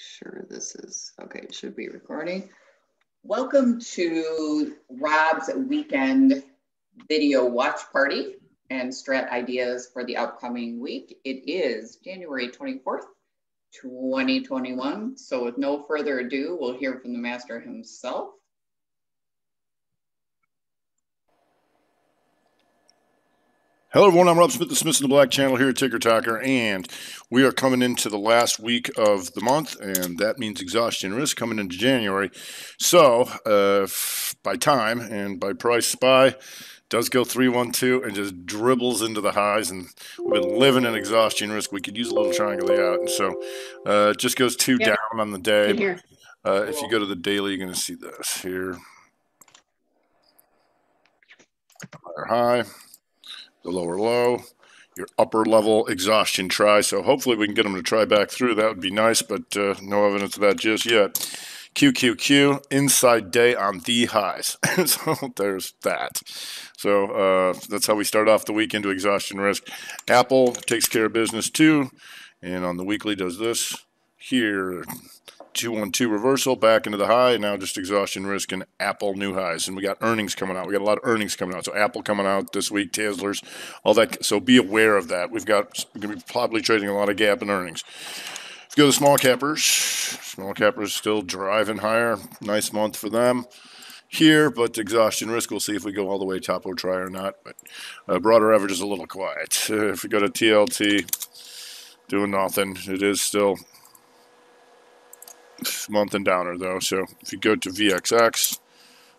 Sure, this is okay. It should be recording. Welcome to Rob's weekend video watch party and strat ideas for the upcoming week. It is January 24th, 2021. So with no further ado, we'll hear from the master himself. Hello everyone, I'm Rob Smith, the Smiths in the Black channel here at Ticker Talker, and we are coming into the last week of the month, and that means exhaustion risk coming into January. So by time and by price, SPY does go 312 and just dribbles into the highs, and we've been living in exhaustion risk. We could use a little triangle out, and so it just goes two down on the day. If you go to the daily, you're going to see this here. Higher high. The lower low, your upper level exhaustion try. So hopefully we can get them to try back through. That would be nice, but no evidence of that just yet. QQQ, inside day on the highs. So there's that. So that's how we start off the week into exhaustion risk. Apple takes care of business too. And on the weekly does this here. 212 reversal back into the high, now just exhaustion risk and Apple new highs. And we got earnings coming out. We got a lot of earnings coming out. So Apple coming out this week, Teslas, all that. So be aware of that. We're going to be probably trading a lot of gap in earnings. If you go to small cappers still driving higher. Nice month for them here, but exhaustion risk, we'll see if we go all the way top or try or not. But broader average is a little quiet. If we go to TLT, doing nothing. It is still month and downer though. So if you go to VXX,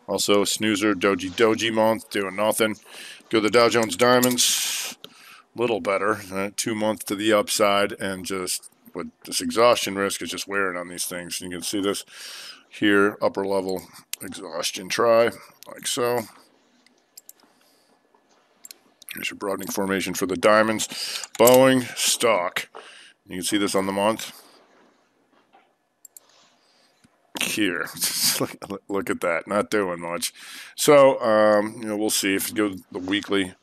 also snoozer, doji month, doing nothing. Go to the Dow Jones diamonds, little better, 2 month to the upside, and just with this exhaustion risk is just wearing on these things. And you can see this here, upper level exhaustion try, like so. Here's your broadening formation for the diamonds. Boeing stock, you can see this on the month here. Look at that, not doing much. So you know, we'll see. If you go to the weekly,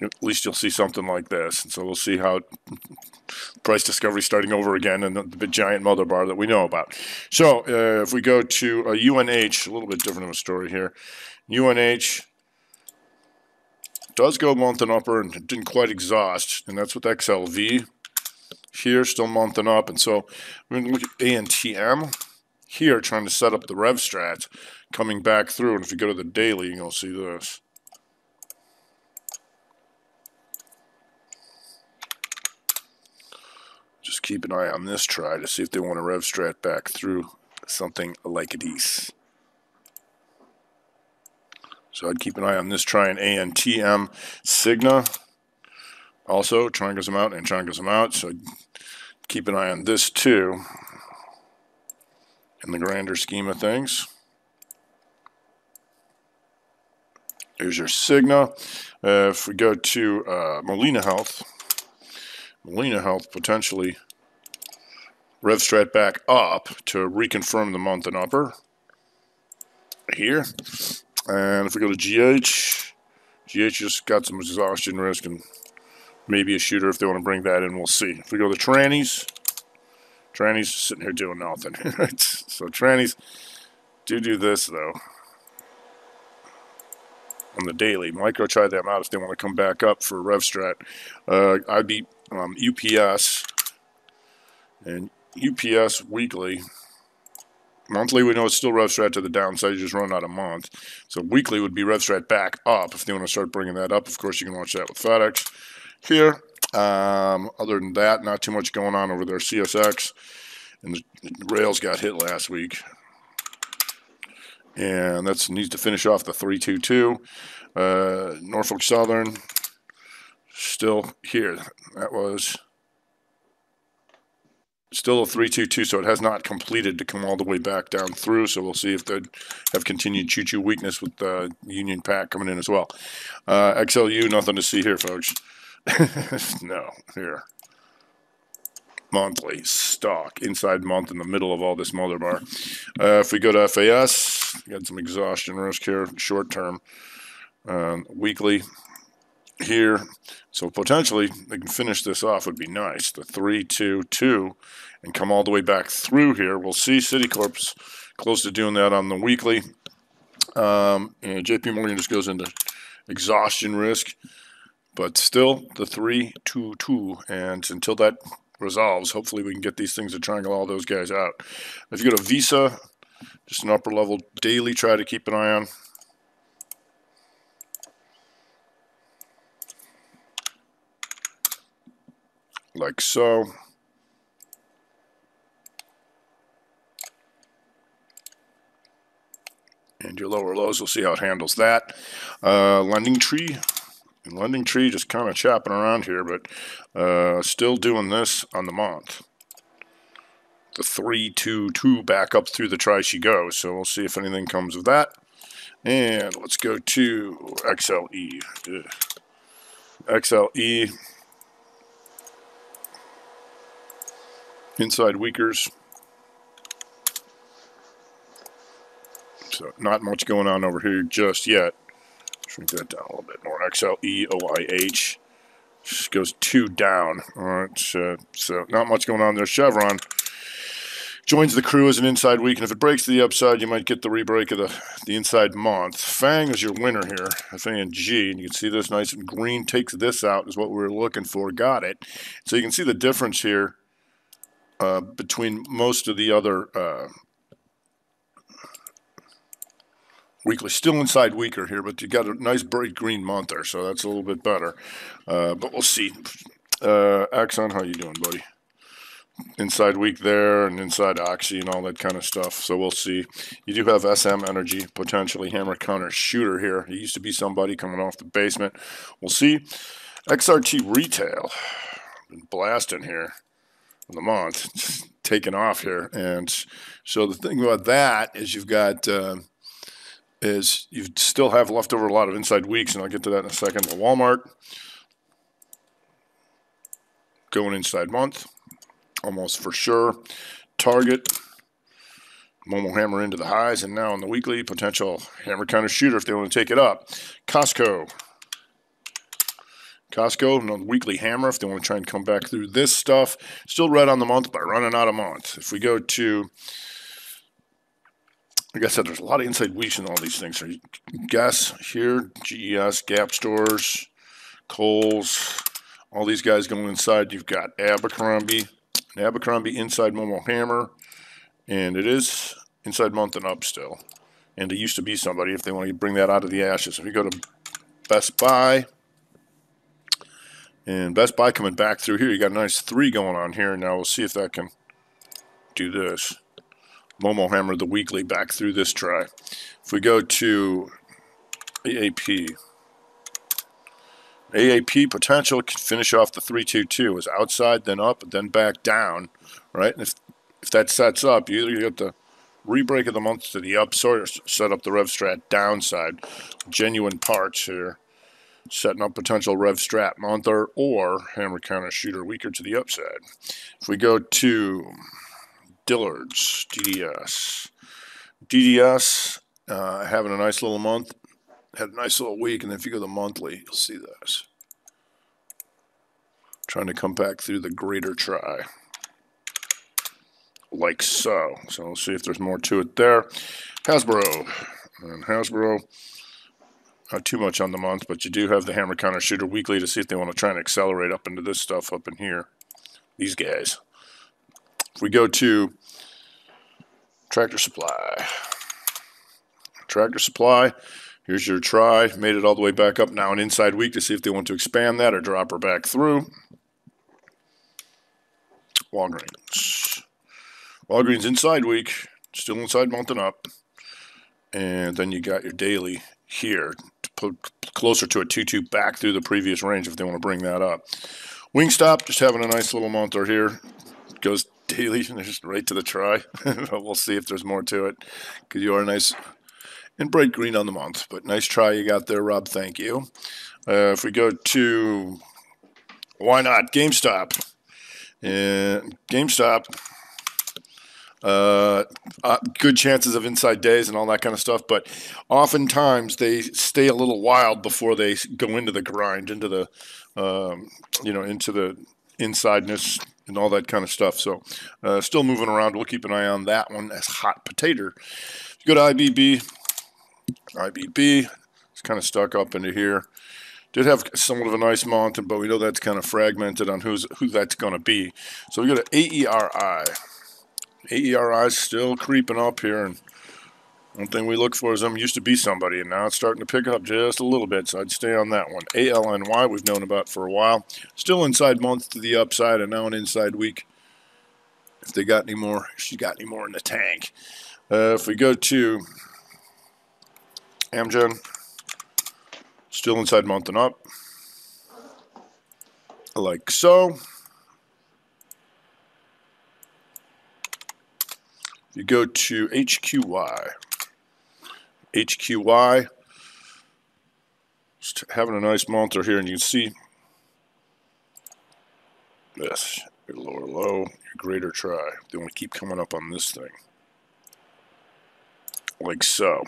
at least you'll see something like this. And so we'll see how price discovery starting over again, and the big giant mother bar that we know about. So if we go to UNH, a little bit different of a story here. UNH does go month and upper, and it didn't quite exhaust, and that's with XLV. Here, still month and up, and so we're going to look at ANTM here, trying to set up the rev strat coming back through. And if you go to the daily, you'll see this. Just keep an eye on this try to see if they want to rev strat back through something like this. So I'd keep an eye on this try in ANTM. Cigna also triangles them out and triangles them out, so keep an eye on this too in the grander scheme of things. Here's your Cigna. If we go to Molina Health potentially rev strat back up to reconfirm the month and upper here. And if we go to GH just got some exhaustion risk and maybe a shooter if they want to bring that in. We'll see. If we go to trannies sitting here doing nothing. So trannies do this though on the daily. Micro try them out if they want to come back up for a rev strat. I'd be UPS and UPS weekly. Monthly, we know it's still rev strat to the downside. You just run out a month. So weekly would be rev strat back up if they want to start bringing that up. Of course, you can watch that with FedEx here. Other than that, not too much going on over there. CSX and the rails got hit last week, and that needs to finish off the 322. Norfolk Southern still here. That was still a 322, so it has not completed to come all the way back down through. So we'll see if they have continued choo-choo weakness with the Union Pack coming in as well. XLU, nothing to see here, folks. No, here. Monthly stock, inside month in the middle of all this mother bar. If we go to FAS, we got some exhaustion risk here, short term. Weekly, here. So potentially they can finish this off, would be nice. The 322 and come all the way back through here. We'll see Citicorp's close to doing that on the weekly. And JP Morgan just goes into exhaustion risk, but still the 322, and until that resolves, hopefully we can get these things to triangle all those guys out. If you go to Visa, just an upper level daily, try to keep an eye on. Like so. And your lower lows, we'll see how it handles that. Lending tree just kind of chopping around here, but still doing this on the month. The 322 back up through the try she goes. So we'll see if anything comes of that. And let's go to XLE. XLE inside weakers. So not much going on over here just yet. Shrink that down a little bit more. XLEOIH just goes two down. All right, so not much going on there. Chevron joins the crew as an inside week, and if it breaks to the upside, you might get the rebreak of the inside month. FANG is your winner here, FANG, and you can see this nice and green takes this out is what we were looking for. Got it. So you can see the difference here between most of the other weekly, still inside weaker here, but you got a nice bright green month there, so that's a little bit better. But we'll see. Axon, how you doing, buddy? Inside week there, and inside Oxy, and all that kind of stuff. So we'll see. You do have SM Energy, potentially hammer counter shooter here. He used to be somebody coming off the basement. We'll see. XRT Retail, been blasting here in the month, it's taking off here, and so the thing about that is you've got. Is you still have left over a lot of inside weeks, and I'll get to that in a second. But Walmart going inside month, almost for sure. Target, Momo hammer into the highs, and now on the weekly, potential hammer counter shooter if they want to take it up. Costco, another weekly hammer if they want to try and come back through this stuff. Still red on the month, but running out of month. If we go to... Like I said, there's a lot of inside weeks in all these things. So Guess here, GES, Gap Stores, Kohl's, all these guys going inside. You've got Abercrombie, an Abercrombie inside Momo hammer, and it is inside month and up still. And it used to be somebody if they want to bring that out of the ashes. If you go to Best Buy, and Best Buy coming back through here, you got a nice 3 going on here. Now we'll see if that can do this. Momo hammer the weekly back through this try. If we go to AAP potential can finish off the 322 is outside, then up, then back down, right? And if that sets up, you either get the rebreak of the month to the upside or set up the rev strat downside. Genuine parts here, setting up potential rev strat monther or hammer counter shooter weaker to the upside. If we go to Dillard's, DDS having a nice little month, had a nice little week, and then if you go to monthly, you'll see this. Trying to come back through the greater try, like so. So we'll see if there's more to it there. Hasbro, not too much on the month, but you do have the hammer counter shooter weekly to see if they want to try and accelerate up into this stuff up in here. These guys. If we go to Tractor Supply, here's your try, made it all the way back up, now an inside week to see if they want to expand that or drop her back through. Walgreens inside week, still inside month and up, and then you got your daily here, to put closer to a 2-2 back through the previous range if they want to bring that up. Wingstop, just having a nice little month right here, goes daily, just right to the try. We'll see if there's more to it, because you are nice and bright green on the month, but nice try you got there, Rob, thank you. If we go to, why not, GameStop, good chances of inside days and all that kind of stuff. But oftentimes they stay a little wild before they go into the grind, into the into the insideness and all that kind of stuff. So still moving around. We'll keep an eye on that one as hot potato. Go to IBB. IBB is kind of stuck up into here. Did have somewhat of a nice month, but we know that's kind of fragmented on who that's going to be. So we go to AERI. AERI is still creeping up here, and one thing we look for is them used to be somebody, and now it's starting to pick up just a little bit, so I'd stay on that one. ALNY we've known about for a while. Still inside month to the upside, and now an inside week. If they got any more, if she got any more in the tank. If we go to Amgen. Still inside month and up, like so. You go to HQY. HQY, just having a nice month right here, and you can see this, your lower low, your greater try. They want to keep coming up on this thing. Like so.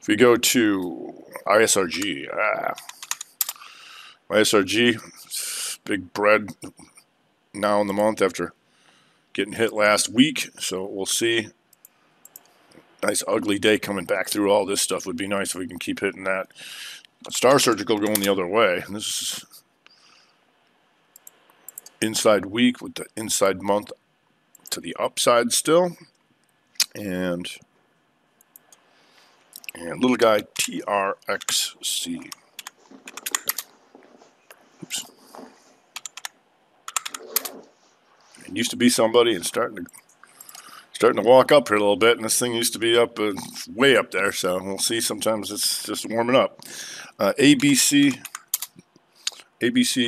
If we go to ISRG, ISRG, big bread now in the month after getting hit last week, so we'll see. Nice ugly day coming back through all this stuff. Would be nice if we can keep hitting that. Star Surgical going the other way. This is inside week with the inside month to the upside still. And little guy TRXC. Oops. It used to be somebody and starting to walk up here a little bit, and this thing used to be up way up there, so we'll see. Sometimes it's just warming up. ABC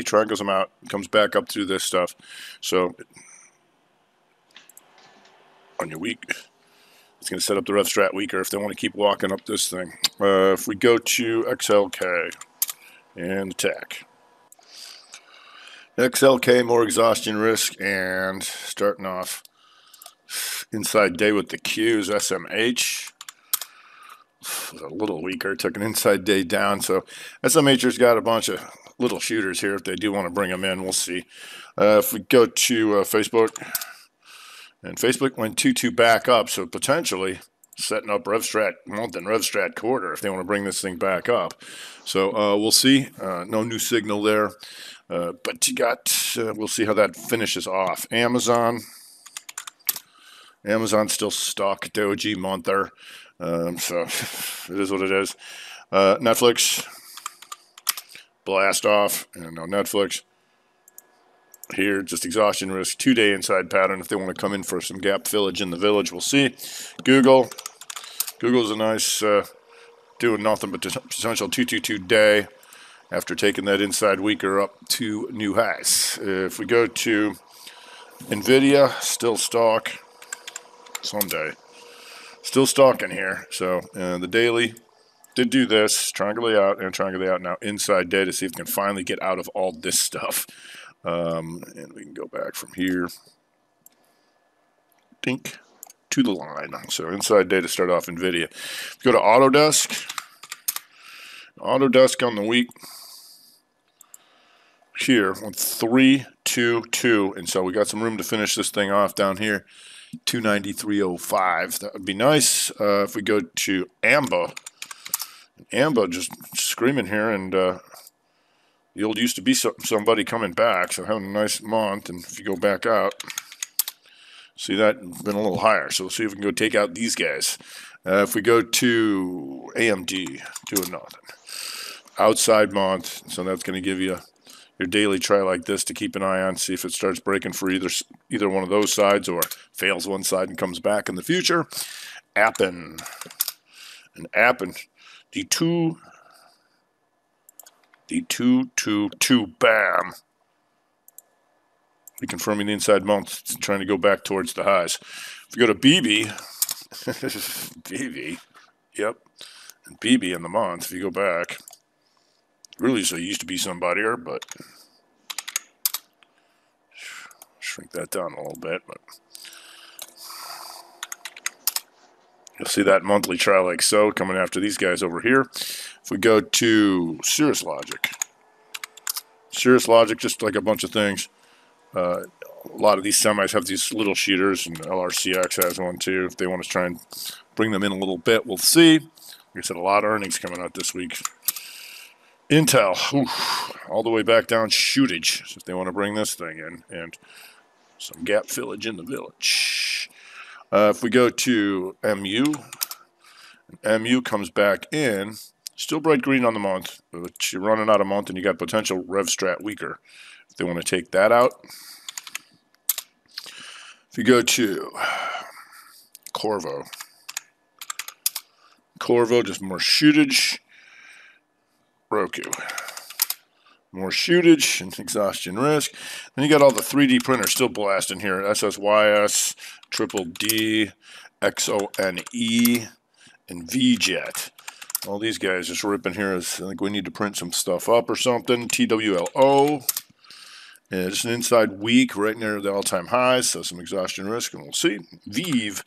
triangles them out, comes back up through this stuff. So on your week, it's going to set up the rough strat weaker if they want to keep walking up this thing. If we go to XLK and attack. XLK, more exhaustion risk, and starting off inside day with the Qs. SMH was a little weaker, took an inside day down. So SMH's got a bunch of little shooters here. If they do want to bring them in, we'll see. If we go to Facebook. And Facebook went 2-2 back up, so potentially setting up RevStrat month and RevStrat quarter if they want to bring this thing back up. So we'll see. No new signal there. But you got, we'll see how that finishes off. Amazon still stuck. Doji monther. So it is what it is. Netflix, blast off. And no Netflix. Here, just exhaustion risk, 2-day inside pattern. If they want to come in for some gap fillage in the village, we'll see. Google. Google's a nice doing nothing but potential 222 day after taking that inside weaker up to new highs. If we go to NVIDIA, still stock. Someday. Still stocking here. So the daily did do this. Triangulate out and triangulate out now inside day to see if they can finally get out of all this stuff. And we can go back from here, dink, to the line. So inside day to start off NVIDIA. Go to Autodesk. Autodesk on the week here on 322, and so we got some room to finish this thing off down here, 293.05. That would be nice. If we go to AMBA, AMBA just screaming here, and the old used to be somebody coming back, so having a nice month. And if you go back out, see that been a little higher. So we'll see if we can go take out these guys. If we go to AMD, doing nothing. Outside month, so that's going to give you your daily try like this to keep an eye on, see if it starts breaking for either one of those sides or fails one side and comes back in the future. Appen. And Appen, the 222, bam. Reconfirming the inside month, trying to go back towards the highs. If we go to BB, BB, yep, and BB in the month, if you go back, really, so used to be somebody, or but shrink that down a little bit, but You'll see that monthly trial like so, coming after these guys over here. If we go to Cirrus Logic, just like a bunch of things. A lot of these semis have these little shooters, and LRCX has one too. If they want to try and bring them in a little bit, we'll see. Like I said, a lot of earnings coming out this week. Intel, oof, all the way back down shootage. So if they want to bring this thing in, and some gap fillage in the village. If we go to MU, MU comes back in, still bright green on the month, but you're running out a month and you got potential rev strat weaker. If they want to take that out. If you go to Corvo, just more shootage. Roku, more shootage and exhaustion risk. Then you got all the 3D printers still blasting here. SSYS, Triple D, XONE, and VJet. All these guys just ripping here. I think we need to print some stuff up or something. TWLO. Yeah, just an inside week right near the all-time highs, so some exhaustion risk, and we'll see. Vive,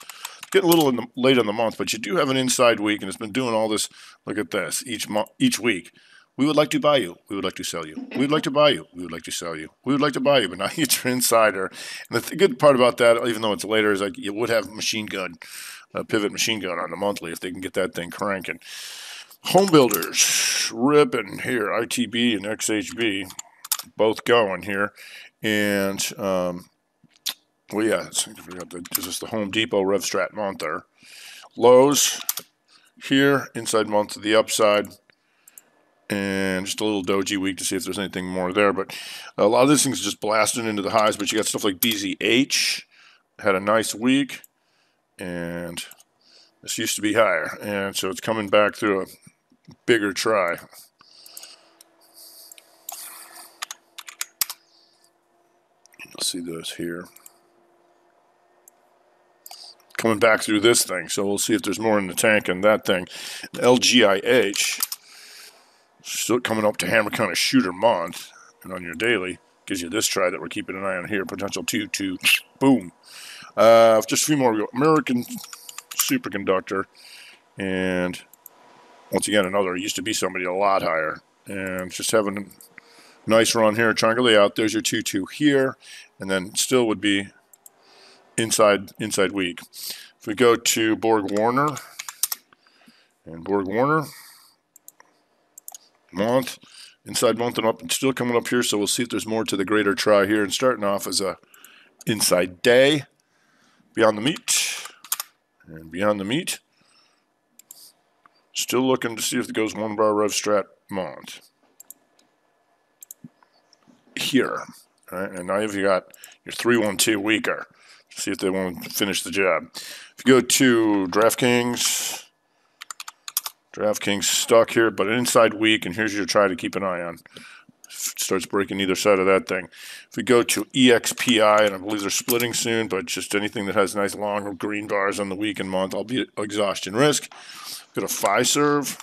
getting a little in the, late in the month, but you do have an inside week, and it's been doing all this. Look at this, each week. We would like to buy you. We would like to sell you. We would like to buy you. We would like to sell you. We would like to buy you, but now it's your insider. And the good part about that, even though it's later, is like you would have machine gun, pivot machine gun on the monthly if they can get that thing cranking. Home builders, ripping here, ITB and XHB. Both going here, and well, yeah, this is the Home Depot rev strat month there. Lowe's here, inside month to the upside, and just a little doji week to see if there's anything more there. But a lot of these things just blasting into the highs. But you got stuff like BZH had a nice week, and this used to be higher, and so it's coming back through a bigger try. See those here coming back through this thing, so we'll see if there's more in the tank and that thing. LGIH still coming up to hammer kind of shooter month, and on your daily gives you this try that we're keeping an eye on here, potential 2-2 boom. Just a few more. American Superconductor, and once again another, it used to be somebody a lot higher, and just having nice run here, triangle layout. There's your 2-2 here, and then still would be inside week. If we go to BorgWarner, and BorgWarner month, inside month and up, and still coming up here. So we'll see if there's more to the greater try here, and starting off as a inside day. Beyond the Meat, and Beyond the Meat, still looking to see if it goes one bar rev strat month. Here, all right, and now you've got your 3-1-2 weaker. See if they want to finish the job. If you go to DraftKings, DraftKings stuck here, but an inside week, and here's your try to keep an eye on. If it starts breaking either side of that thing. If we go to EXPI, and I believe they're splitting soon, but just anything that has nice long green bars on the week and month, I'll be exhaustion risk. Go to Fiserv.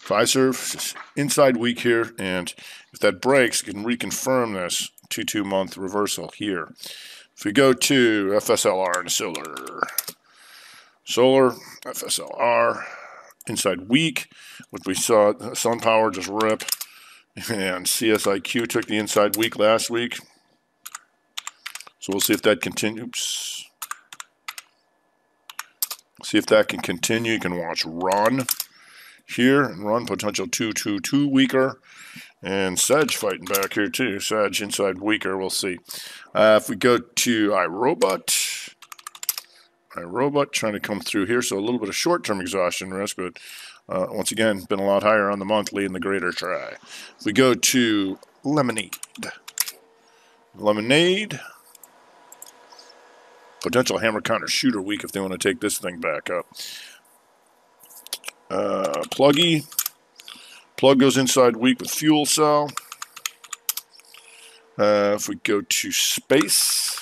Fiserv, inside week here, and if that breaks, you can reconfirm this 2-2 month reversal here. If we go to FSLR and Solar, FSLR, inside week, which we saw SunPower just rip, and CSIQ took the inside week last week. So we'll see if that continues. See if that can continue. You can watch Run here, and Run potential 2-2-2 weaker, and Sedge fighting back here too. Sedge inside weaker, we'll see. If we go to iRobot, trying to come through here, so a little bit of short-term exhaustion risk, but once again been a lot higher on the monthly in the greater try. If we go to Lemonade, potential hammer counter shooter week if they want to take this thing back up. Pluggy. Plug goes inside week with Fuel Cell. If we go to Space,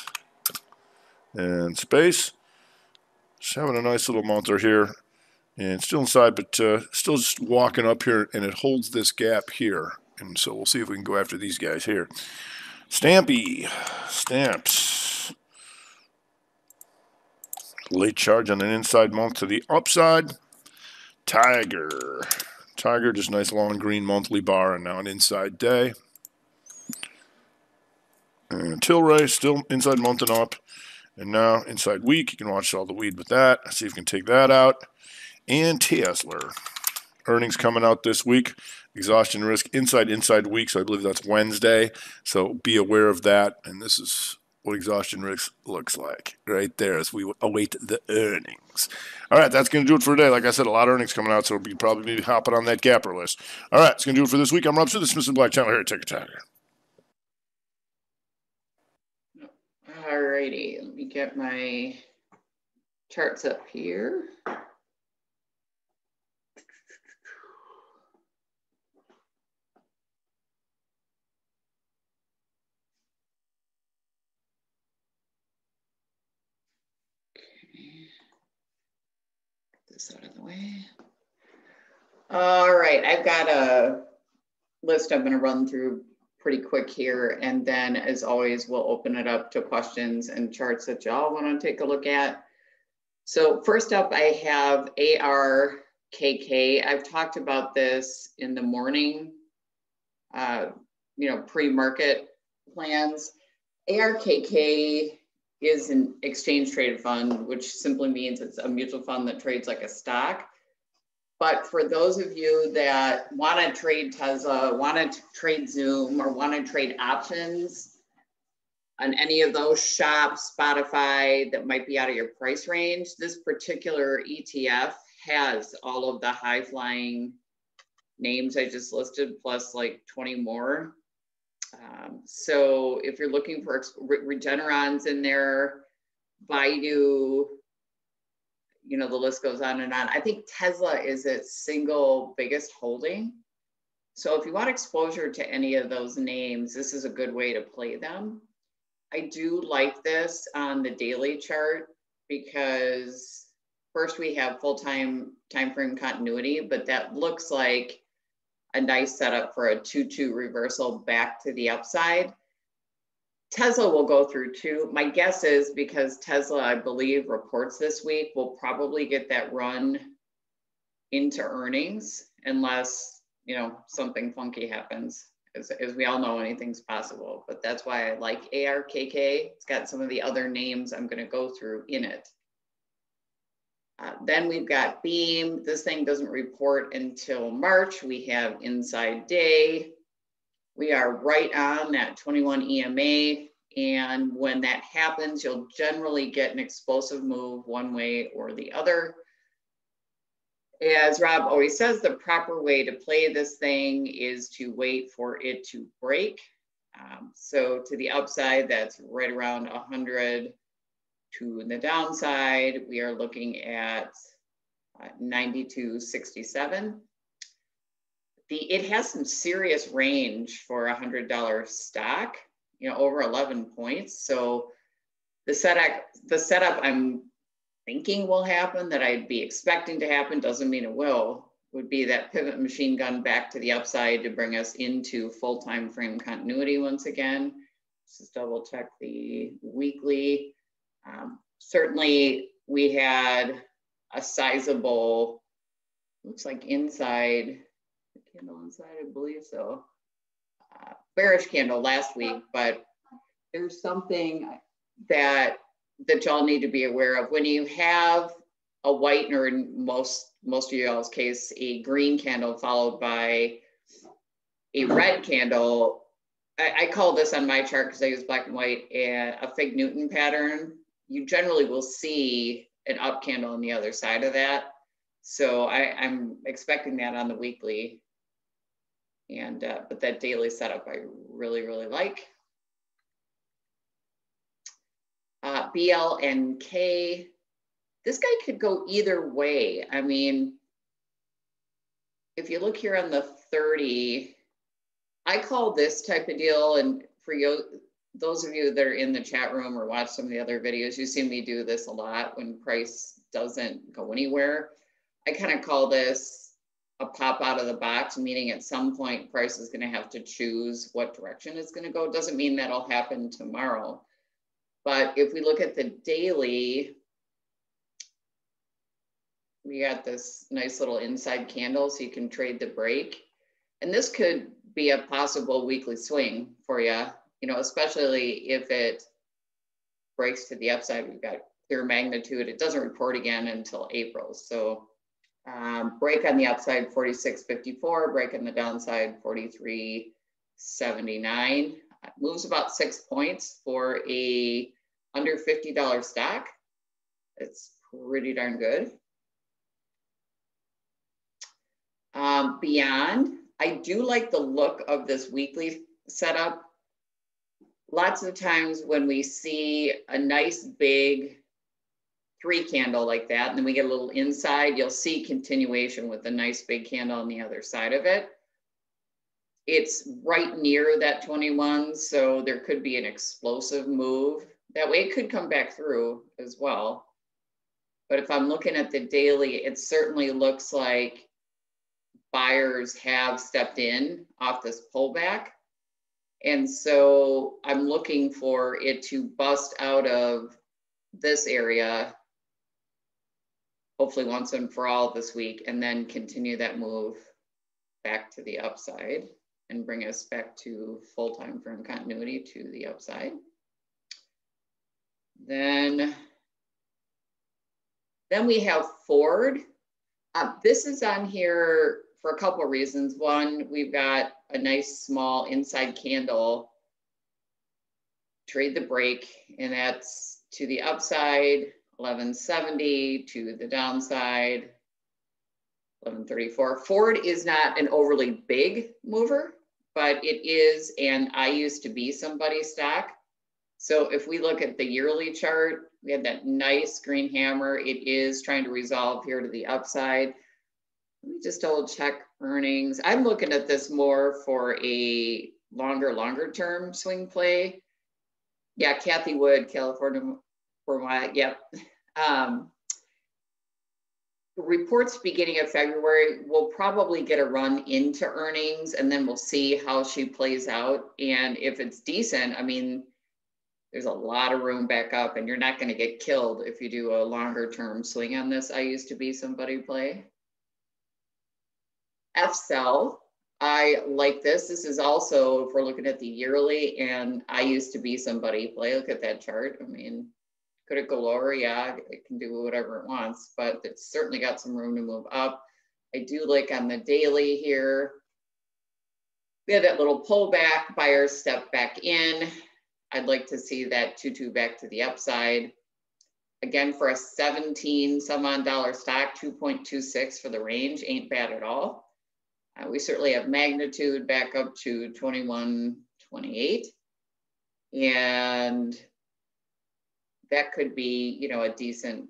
and Space just having a nice little month here, and still inside, but still just walking up here, and it holds this gap here, and so we'll see if we can go after these guys here. Stampy, Stamps, Late charge on an inside month to the upside. Tiger. Tiger, just nice long green monthly bar, and now an inside day. And Tilray, still inside month and up. And now inside week, you can watch all the weed with that. See if you can take that out. And Tesla. Earnings coming out this week. Exhaustion risk inside week, so I believe that's Wednesday. So be aware of that. And this is what exhaustion risk looks like right there as we await the earnings. All right, that's going to do it for today. Like I said, a lot of earnings coming out, so we'll probably be hopping on that gapper list. All right, it's going to do it for this week. I'm Rob Smith, the Smith & Black channel here at Ticker Talker. All righty, let me get my charts up here. Out of the way. All right, I've got a list I'm going to run through pretty quick here, and then as always we'll open it up to questions and charts that y'all want to take a look at. So first up I have ARKK. I've talked about this in the morning, you know, pre-market plans. ARKK is an exchange traded fund, which simply means it's a mutual fund that trades like a stock. But for those of you that want to trade Tesla, want to trade Zoom, or want to trade options on any of those shops, Spotify, that might be out of your price range, this particular ETF has all of the high flying names I just listed, plus like 20 more. So if you're looking for Regeneron's in there, Baidu, you know, the list goes on and on. I think Tesla is its single biggest holding. So if you want exposure to any of those names, this is a good way to play them. I do like this on the daily chart because first we have full-time timeframe continuity, but that looks like a nice setup for a 2-2 reversal back to the upside. Tesla will go through too. My guess is because Tesla, I believe, reports this week, we'll probably get that run into earnings unless, you know, something funky happens. As we all know, anything's possible, but that's why I like ARKK. It's got some of the other names I'm gonna go through in it. Then we've got Beam. This thing doesn't report until March. We have inside day. We are right on that 21 EMA. And when that happens, you'll generally get an explosive move one way or the other. As Rob always says, the proper way to play this thing is to wait for it to break. So to the upside, that's right around 100. To the downside, we are looking at 92.67. It has some serious range for a $100 stock, you know, over 11 points. So the setup I'm thinking will happen, that I'd be expecting to happen, doesn't mean it will, would be that pivot machine gun back to the upside to bring us into full time frame continuity once again. Let's just double check the weekly. Certainly we had a sizable, looks like inside, the candle inside, I believe so, bearish candle last week, but there's something that y'all need to be aware of. When you have a white, or in most of y'all's case, a green candle followed by a red candle, I call this on my chart because I use black and white, a Fig Newton pattern. You generally will see an up candle on the other side of that. So I'm expecting that on the weekly. And, but that daily setup I really, really like. BLNK, this guy could go either way. I mean, if you look here on the 30, I call this type of deal, and for you, those of you that are in the chat room or watch some of the other videos, you see me do this a lot when price doesn't go anywhere. I kind of call this a pop out of the box, meaning at some point price is going to have to choose what direction it's going to go. It doesn't mean that'll happen tomorrow. But if we look at the daily, we got this nice little inside candle, so you can trade the break. And this could be a possible weekly swing for you, you know, especially if it breaks to the upside. We've got clear magnitude. It doesn't report again until April. So break on the upside 46.54, break on the downside 43.79. Moves about 6 points for a under $50 stock. It's pretty darn good. Beyond, I do like the look of this weekly setup. Lots of times when we see a nice big three candle like that, and then we get a little inside, you'll see continuation with a nice big candle on the other side of it. It's right near that 21, so there could be an explosive move. That way it could come back through as well. But if I'm looking at the daily, it certainly looks like buyers have stepped in off this pullback. And so I'm looking for it to bust out of this area, hopefully once and for all this week, and then continue that move back to the upside and bring us back to full time frame continuity to the upside. Then we have Ford. This is on here for a couple of reasons. One, we've got a nice small inside candle, trade the break, and that's to the upside, 11.70, to the downside, 11.34. Ford is not an overly big mover, but it is an I used to be somebody stock. So if we look at the yearly chart, we had that nice green hammer. It is trying to resolve here to the upside. Let me just double check earnings. I'm looking at this more for a longer term swing play. Yeah, Kathy Wood, California for my, yep. Reports beginning of February, we'll probably get a run into earnings, and then we'll see how she plays out. And if it's decent, I mean, there's a lot of room back up, and you're not going to get killed if you do a longer term swing on this I used to be somebody play. FCell, I like this. This is also, if we're looking at the yearly and I used to be somebody play, look at that chart. I mean, could it go lower? Yeah, it can do whatever it wants, but it's certainly got some room to move up. I do like on the daily here, we had that little pullback, buyers step back in. I'd like to see that 2.2 back to the upside. Again, for a 17 some on dollar stock, 2.26 for the range ain't bad at all. We certainly have magnitude back up to 21.28. And that could be, you know, a decent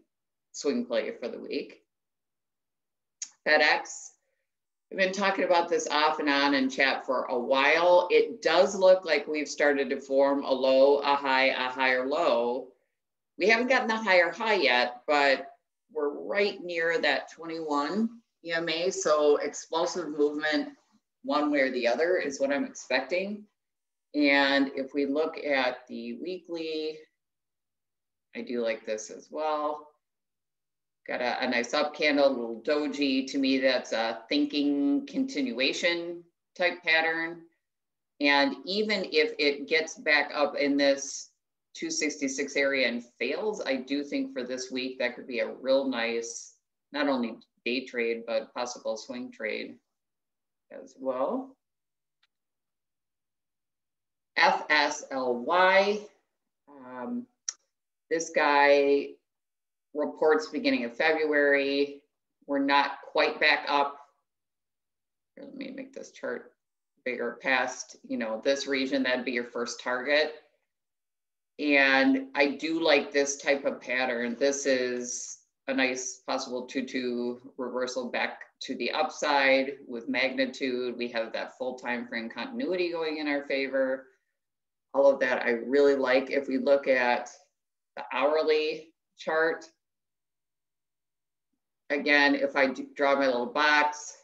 swing play for the week. FedEx. We've been talking about this off and on in chat for a while. It does look like we've started to form a low, a high, a higher low. We haven't gotten the higher high yet, but we're right near that 21 EMA. So explosive movement one way or the other is what I'm expecting. And if we look at the weekly, I do like this as well. Got a nice up candle, a little doji. To me, that's a thinking continuation type pattern. And even if it gets back up in this 266 area and fails, I do think for this week, that could be a real nice, not only day trade, but possible swing trade as well. FSLY, this guy, reports beginning of February. We're not quite back up. Here, let me make this chart bigger past, you know, this region, that'd be your first target. And I do like this type of pattern. This is a nice possible 2.2 reversal back to the upside with magnitude. We have that full time frame continuity going in our favor. All of that I really like. If we look at the hourly chart, again, if I draw my little box,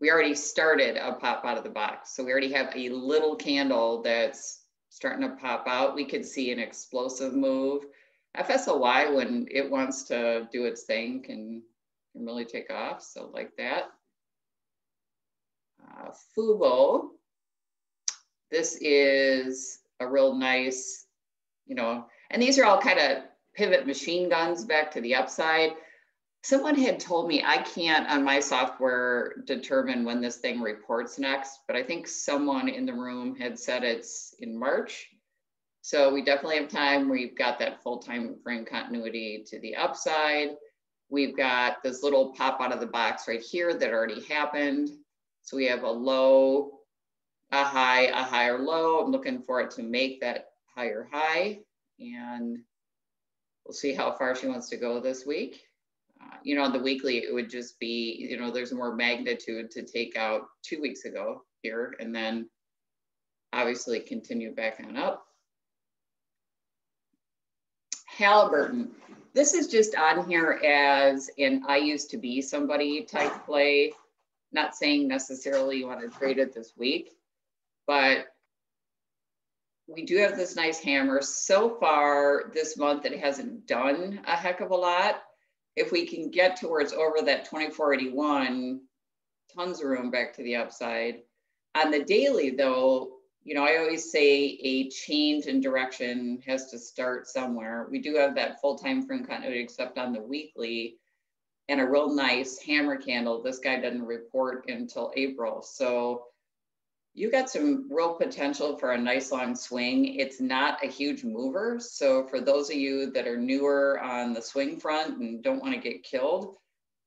we already started a pop out of the box. So we already have a little candle that's starting to pop out. We could see an explosive move. FSLY, when it wants to do its thing, can can really take off, so like that. Fubo, this is a real nice, you know, and these are all kind of pivot machine guns back to the upside. Someone had told me I can't on my software determine when this thing reports next, but I think someone in the room had said it's in March. So we definitely have time. We've got that full time frame continuity to the upside. We've got this little pop out of the box right here that already happened. So we have a low, a high, a higher low. I'm looking for it to make that higher high, and we'll see how far she wants to go this week. You know, on the weekly, it would just be, you know, there's more magnitude to take out 2 weeks ago here, and then obviously continue back on up. Halliburton, this is just on here as an I used to be somebody type play. Not saying necessarily you want to trade it this week, but we do have this nice hammer. So far this month, it hasn't done a heck of a lot. If we can get towards over that 2481, tons of room back to the upside. On the daily though, you know, I always say a change in direction has to start somewhere. We do have that full time frame continuity except on the weekly, and a real nice hammer candle. This guy doesn't report until April. So you got some real potential for a nice long swing. It's not a huge mover. So for those of you that are newer on the swing front and don't want to get killed,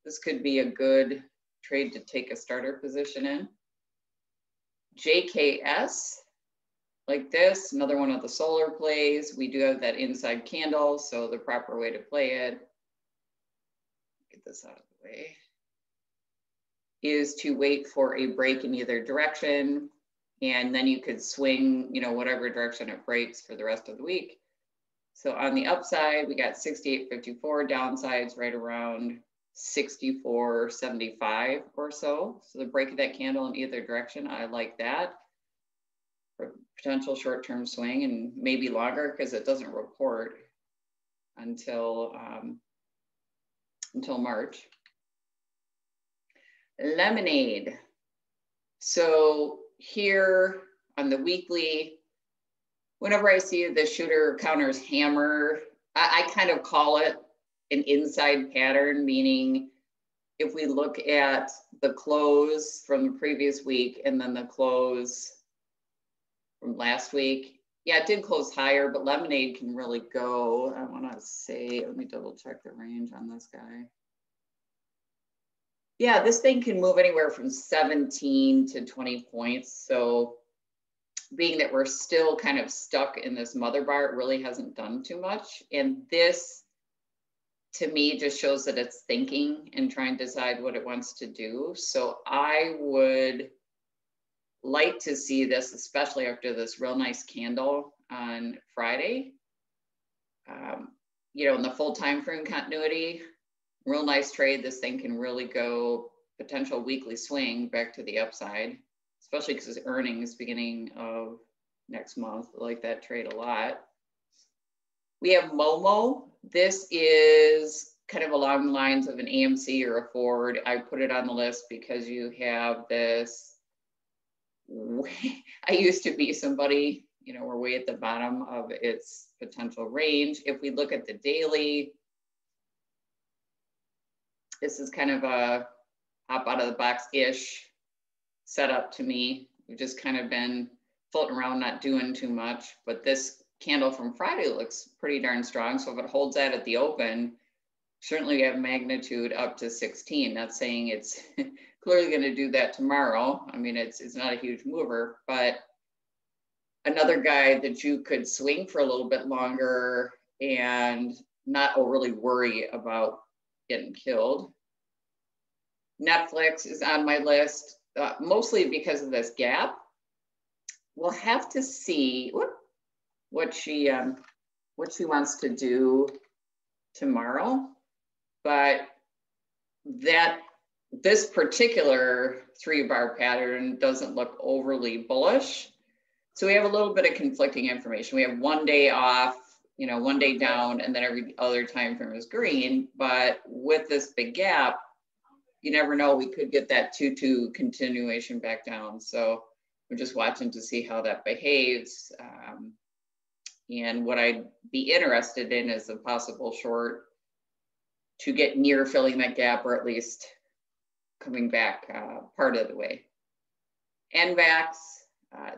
this could be a good trade to take a starter position in. JKS, like this, another one of the solar plays. We do have that inside candle, so the proper way to play it, get this out of the way, is to wait for a break in either direction, and then you could swing, you know, whatever direction it breaks for the rest of the week. So on the upside, we got 68.54, downsides right around 64.75 or so. So the break of that candle in either direction, I like that for potential short-term swing, and maybe longer because it doesn't report until March. Lemonade. So here on the weekly, whenever I see the shooter counters hammer, I kind of call it an inside pattern, meaning if we look at the close from the previous week and then the close from last week, yeah, it did close higher, but Lemonade can really go, I want to say, let me double check the range on this guy. Yeah, this thing can move anywhere from 17 to 20 points. So being that we're still kind of stuck in this mother bar, it really hasn't done too much. And this, to me, just shows that it's thinking and trying to decide what it wants to do. So I would like to see this, especially after this real nice candle on Friday. You know, in the full time frame continuity, real nice trade. This thing can really go potential weekly swing back to the upside, especially because it's earnings beginning of next month. I like that trade a lot. We have Momo. This is kind of along the lines of an AMC or a Ford. I put it on the list because you have this, I used to be somebody, you know, we're way at the bottom of its potential range. If we look at the daily, this is kind of a hop out of the box-ish setup to me. We've just kind of been floating around, not doing too much, but this candle from Friday looks pretty darn strong. So if it holds that at the open, certainly we have magnitude up to 16. Not saying it's clearly going to do that tomorrow. I mean, it's not a huge mover, but another guy that you could swing for a little bit longer and not really worry about getting killed. Netflix is on my list, mostly because of this gap. We'll have to see what she wants to do tomorrow, but that this particular three-bar pattern doesn't look overly bullish. So we have a little bit of conflicting information. We have one day off, you know, one day down, and then every other time frame is green. But with this big gap, you never know, we could get that 2-2 continuation back down. So we're just watching to see how that behaves. And what I'd be interested in is a possible short to get near filling that gap, or at least coming back part of the way. NVAX,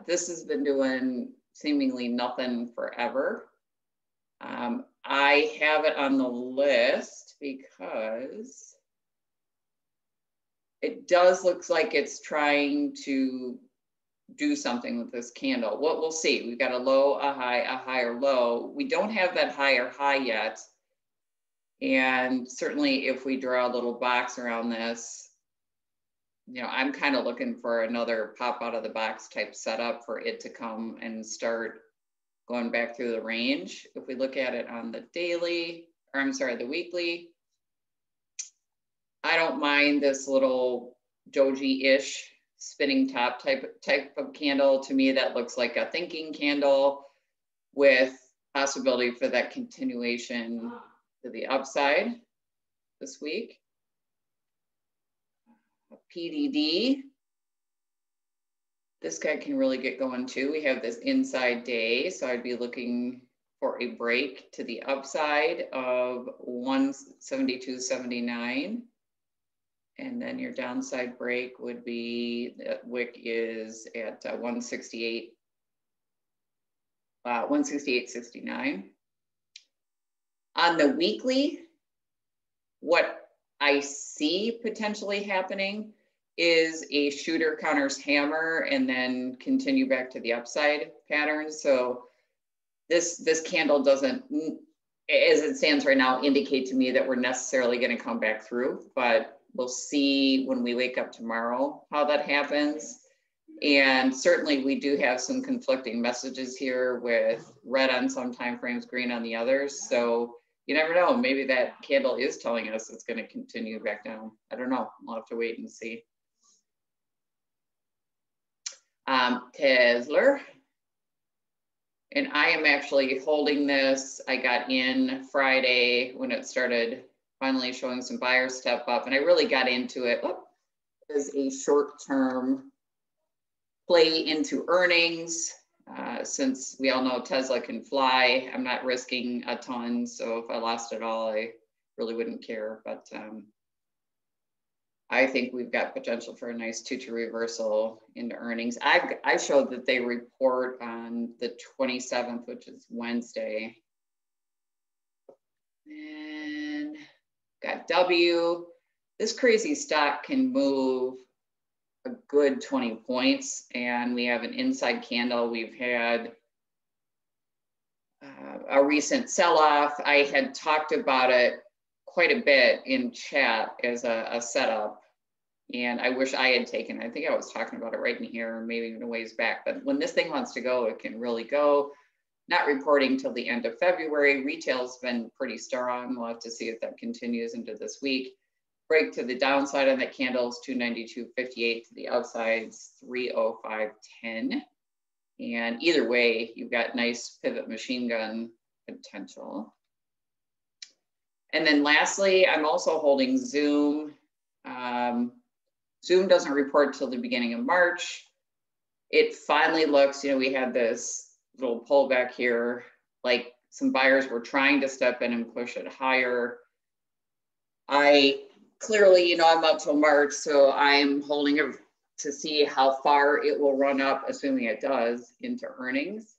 this has been doing seemingly nothing forever. I have it on the list because it does look like it's trying to do something with this candle. What we'll see, we've got a low, a high or low. We don't have that high or high yet. And certainly if we draw a little box around this, you know, I'm kind of looking for another pop out of the box type setup for it to come and start going back through the range. If we look at it on the daily, or I'm sorry, the weekly, I don't mind this little doji-ish spinning top type of candle. To me, that looks like a thinking candle with possibility for that continuation to the upside this week. A PDD. This guy can really get going too. We have this inside day, so I'd be looking for a break to the upside of 172.79. And then your downside break would be, that wick is at 168.69. On the weekly, what I see potentially happening is a shooter counters hammer and then continue back to the upside pattern. So this candle doesn't, as it stands right now, indicate to me that we're necessarily going to come back through, but we'll see when we wake up tomorrow how that happens. And certainly we do have some conflicting messages here with red on some time frames, green on the others. So you never know, maybe that candle is telling us it's going to continue back down. I don't know, we'll have to wait and see. Tesla, and I am actually holding this. I got in Friday when it started finally showing some buyer step up, and I really got into it as a short-term play into earnings. Since we all know Tesla can fly, I'm not risking a ton, so if I lost it all, I really wouldn't care. But I think we've got potential for a nice 2-2 reversal into earnings. I showed that they report on the 27th, which is Wednesday. And got W. This crazy stock can move a good 20 points, and we have an inside candle. We've had a recent sell-off. I had talked about it quite a bit in chat as a setup, and I wish I had taken, I think I was talking about it right in here, maybe even a ways back, but when this thing wants to go, it can really go. Not reporting till the end of February. Retail's been pretty strong. We'll have to see if that continues into this week. Break to the downside on that candle's 292.58, to the upside's 305.10. And either way, you've got nice pivot machine gun potential. And then lastly, I'm also holding Zoom. Zoom doesn't report till the beginning of March. It finally looks, you know, we had this little pullback here, like some buyers were trying to step in and push it higher. I clearly, you know, I'm up till March, so I'm holding it to see how far it will run up, assuming it does, into earnings.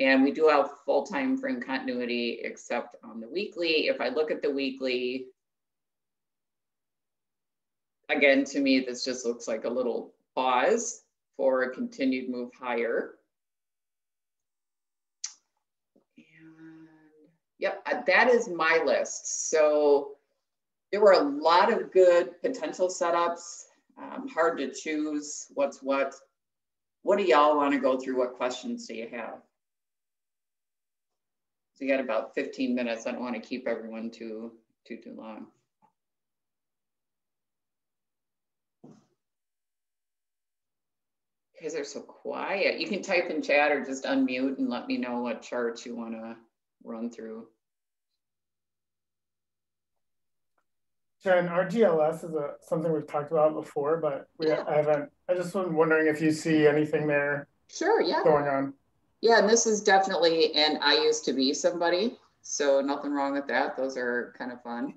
And we do have full time frame continuity, except on the weekly. If I look at the weekly, again, to me, this just looks like a little pause for a continued move higher. Yep, that is my list. So there were a lot of good potential setups. Hard to choose what's what. What do y'all want to go through? What questions do you have? So you got about 15 minutes. I don't want to keep everyone too long. You guys are so quiet. You can type in chat or just unmute and let me know what charts you want to run through. Jen, our GLS is something we've talked about before, but I haven't. I just was wondering if you see anything there. Sure. Yeah. Going on. Yeah, and this is definitely. And I used to be somebody, so nothing wrong with that. Those are kind of fun.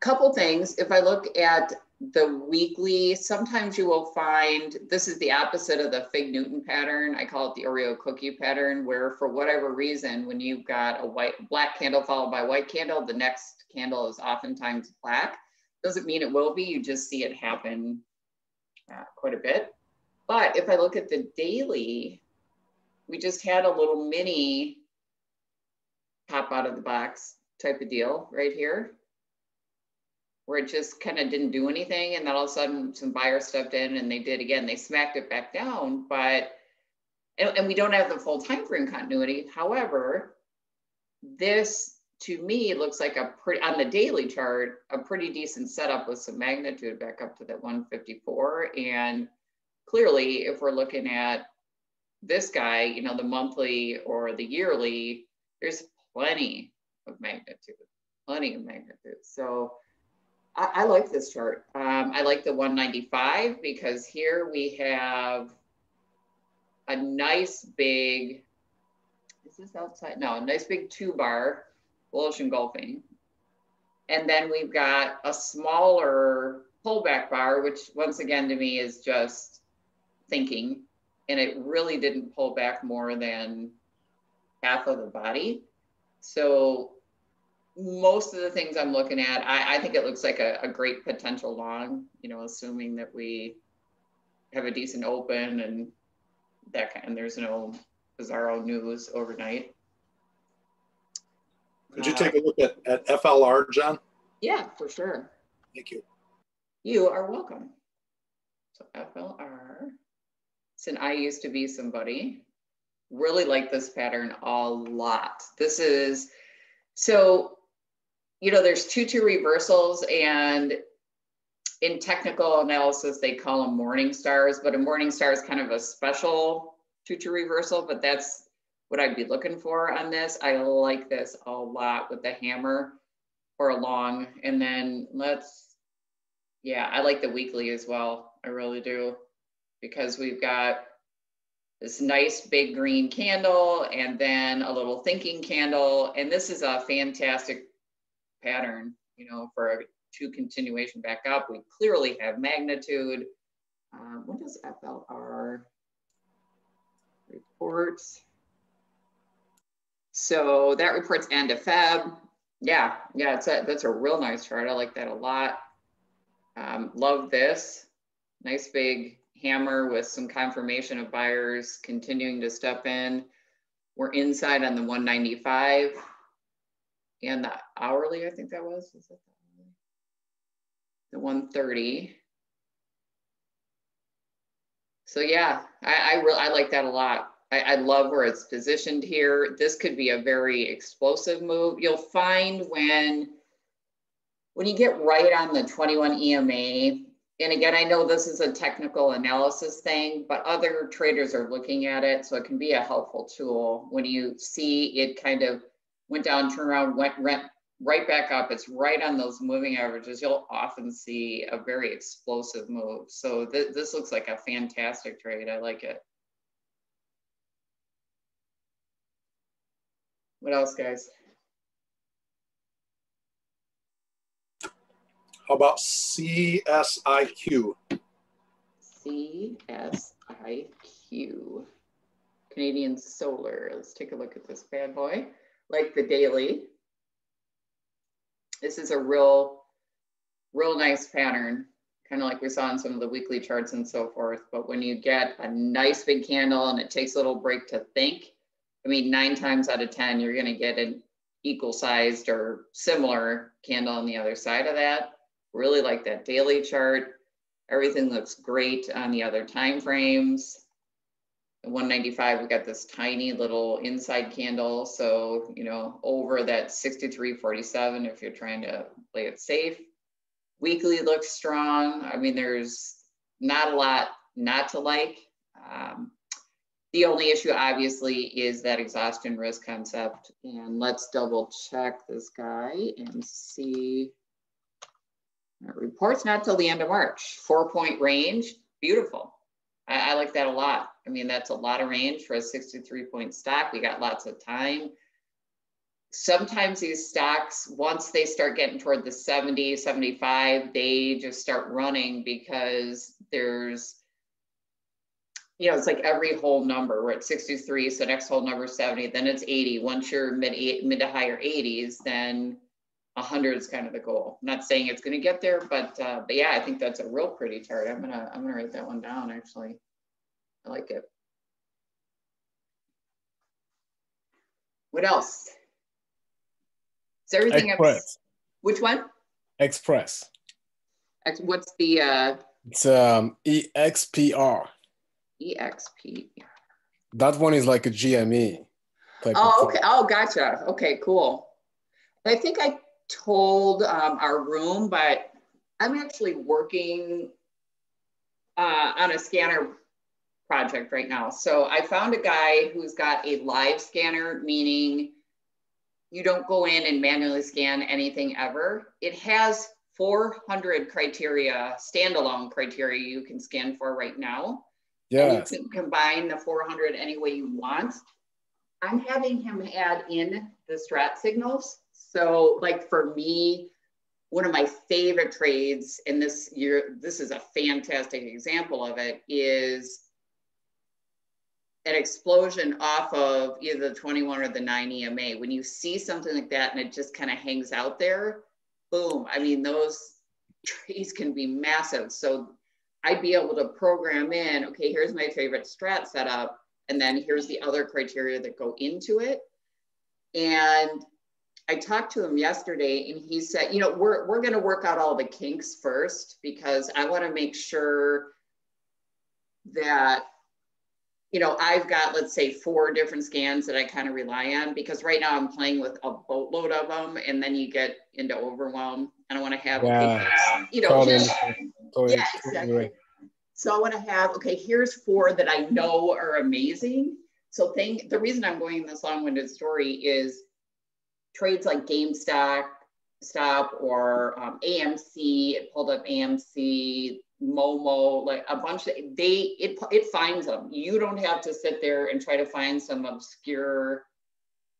Couple things. If I look at the weekly, sometimes you will find this is the opposite of the Fig Newton pattern. I call it the Oreo cookie pattern, where for whatever reason, when you've got a black candle followed by white candle, the next candle is oftentimes black. Doesn't mean it will be, you just see it happen quite a bit. But if I look at the daily, we just had a little mini pop out of the box type of deal right here, where it just kind of didn't do anything. And then all of a sudden some buyers stepped in and they did again, they smacked it back down, but, and we don't have the full time frame continuity. However, this to me looks like a pretty, on the daily chart, a pretty decent setup with some magnitude back up to that 154. And clearly if we're looking at this guy, you know, the monthly or the yearly, there's plenty of magnitude. So I like this chart. I like the 195 because here we have a nice big, is this outside? No, a nice big two bar, bullish engulfing. And then we've got a smaller pullback bar, which once again to me is just thinking, and it really didn't pull back more than half of the body. So most of the things I'm looking at, I think it looks like a great potential long, you know, assuming that we have a decent open and that kind, and there's no bizarro news overnight. Could you take a look at FLR, John? Yeah, for sure. Thank you. You are welcome. So FLR, it's an I used to be somebody. Really like this pattern a lot. This is, so, you know, there's 2-2 reversals, and in technical analysis, they call them morning stars, but a morning star is kind of a special 2-2 reversal, but that's what I'd be looking for on this. I like this a lot with the hammer or a long, and then I like the weekly as well. I really do, because we've got this nice big green candle and then a little thinking candle. And this is a fantastic pattern, you know, for a two continuation back up. We clearly have magnitude. What does FLR report? So that reports end of Feb. Yeah, that's a real nice chart. I like that a lot. Love this, nice big hammer with some confirmation of buyers continuing to step in. We're inside on the 195. And the hourly, I think that was, is that the 130. So yeah, I like that a lot. I love where it's positioned here. This could be a very explosive move. You'll find when you get right on the 21 EMA, and again, I know this is a technical analysis thing, but other traders are looking at it, so it can be a helpful tool. When you see it kind of went down, turned around, went right back up, it's right on those moving averages, you'll often see a very explosive move. So this looks like a fantastic trade. I like it. What else, guys? How about CSIQ? CSIQ, Canadian Solar. Let's take a look at this bad boy. Like the daily, this is a real nice pattern, kind of like we saw in some of the weekly charts and so forth. But when you get a nice big candle and it takes a little break to think, I mean, 9 times out of 10, you're gonna get an equal sized or similar candle on the other side of that. Really like that daily chart. Everything looks great on the other time frames. At 195, we got this tiny little inside candle. So, you know, over that 63.47, if you're trying to play it safe. Weekly looks strong. I mean, there's not a lot not to like. The only issue obviously is that exhaustion risk concept. And let's double check this guy and see. It reports not till the end of March, 4-point range, beautiful. I like that a lot. I mean, that's a lot of range for a 63-point stock. We got lots of time. Sometimes these stocks, once they start getting toward the 70, 75, they just start running because there's, you know, it's like every whole number. We're at 63, so next whole number is 70, then it's 80. Once you're mid to higher 80s, then 100 is kind of the goal. I'm not saying it's going to get there, but yeah, I think that's a real pretty chart. I'm gonna write that one down. Actually, I like it. What else? Is everything Express? Which one? Express. What's the? It's EXPR. EXP. That one is like a GME. Oh, okay. Oh, gotcha. Okay, cool. I think I told our room, but I'm actually working on a scanner project right now. So I found a guy who's got a live scanner, meaning you don't go in and manually scan anything ever. It has 400 criteria, standalone criteria you can scan for right now. Yeah. And you can combine the 400 any way you want. I'm having him add in the strat signals. So like for me, one of my favorite trades, and this year, this is a fantastic example of it, is an explosion off of either the 21 or the 9 EMA. When you see something like that and it just kind of hangs out there, boom. I mean, those trades can be massive. So I'd be able to program in, okay, here's my favorite strat setup, and then here's the other criteria that go into it. And I talked to him yesterday and he said, you know, we're going to work out all the kinks first, because I want to make sure that, you know, I've got, let's say, 4 different scans that I kind of rely on, because right now I'm playing with a boatload of them and then you get into overwhelm. I don't want to have, okay, you know, yeah, exactly. So I want to have, okay, here's 4 that I know are amazing. So the reason I'm going in this long-winded story is trades like GameStop or AMC, it pulled up AMC, Momo, like a bunch of, it finds them. You don't have to sit there and try to find some obscure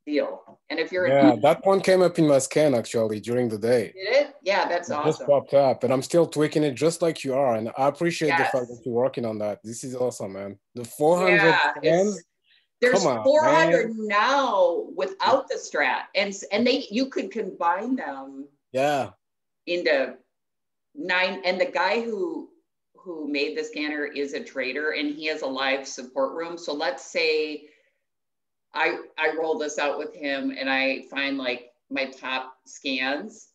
deal. And if you're- Yeah, that one came up in my scan actually during the day. Did it? Yeah, that's awesome. It just popped up and I'm still tweaking it just like you are. And I appreciate the fact that you're working on that. This is awesome, man. The 400 scans. There's 400 now without the strat, and you could combine them. Yeah. Into 9, and the guy who made the scanner is a trader, and he has a live support room. So let's say I roll this out with him, and I find like my top scans.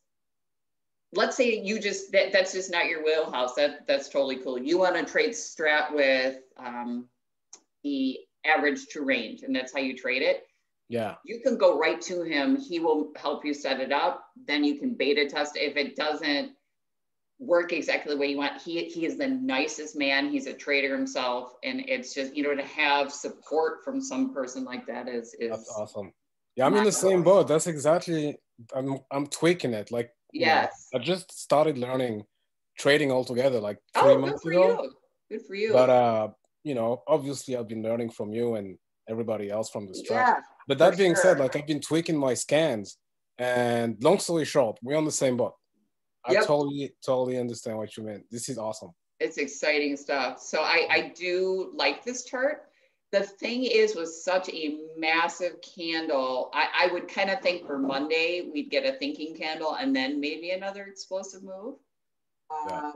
Let's say you just that's just not your wheelhouse. That's totally cool. You want to trade strat with the average to range, and that's how you trade it. Yeah, you can go right to him. He will help you set it up. Then you can beta test. If it doesn't work exactly the way you want, he is the nicest man. He's a trader himself, and it's just, you know, to have support from some person like that is that's awesome. Yeah, I'm in the same boat. That's exactly, I'm tweaking it. Like, yes, you know, I just started learning trading altogether like 3 months ago. Good for you. But you know, obviously I've been learning from you and everybody else from the strat. Yeah, but that being said, like I've been tweaking my scans, and long story short, we're on the same boat. Yep. I totally understand what you mean. This is awesome. It's exciting stuff. So I do like this chart. The thing is, with such a massive candle, I would kind of think for Monday, we'd get a thinking candle and then maybe another explosive move. Yeah.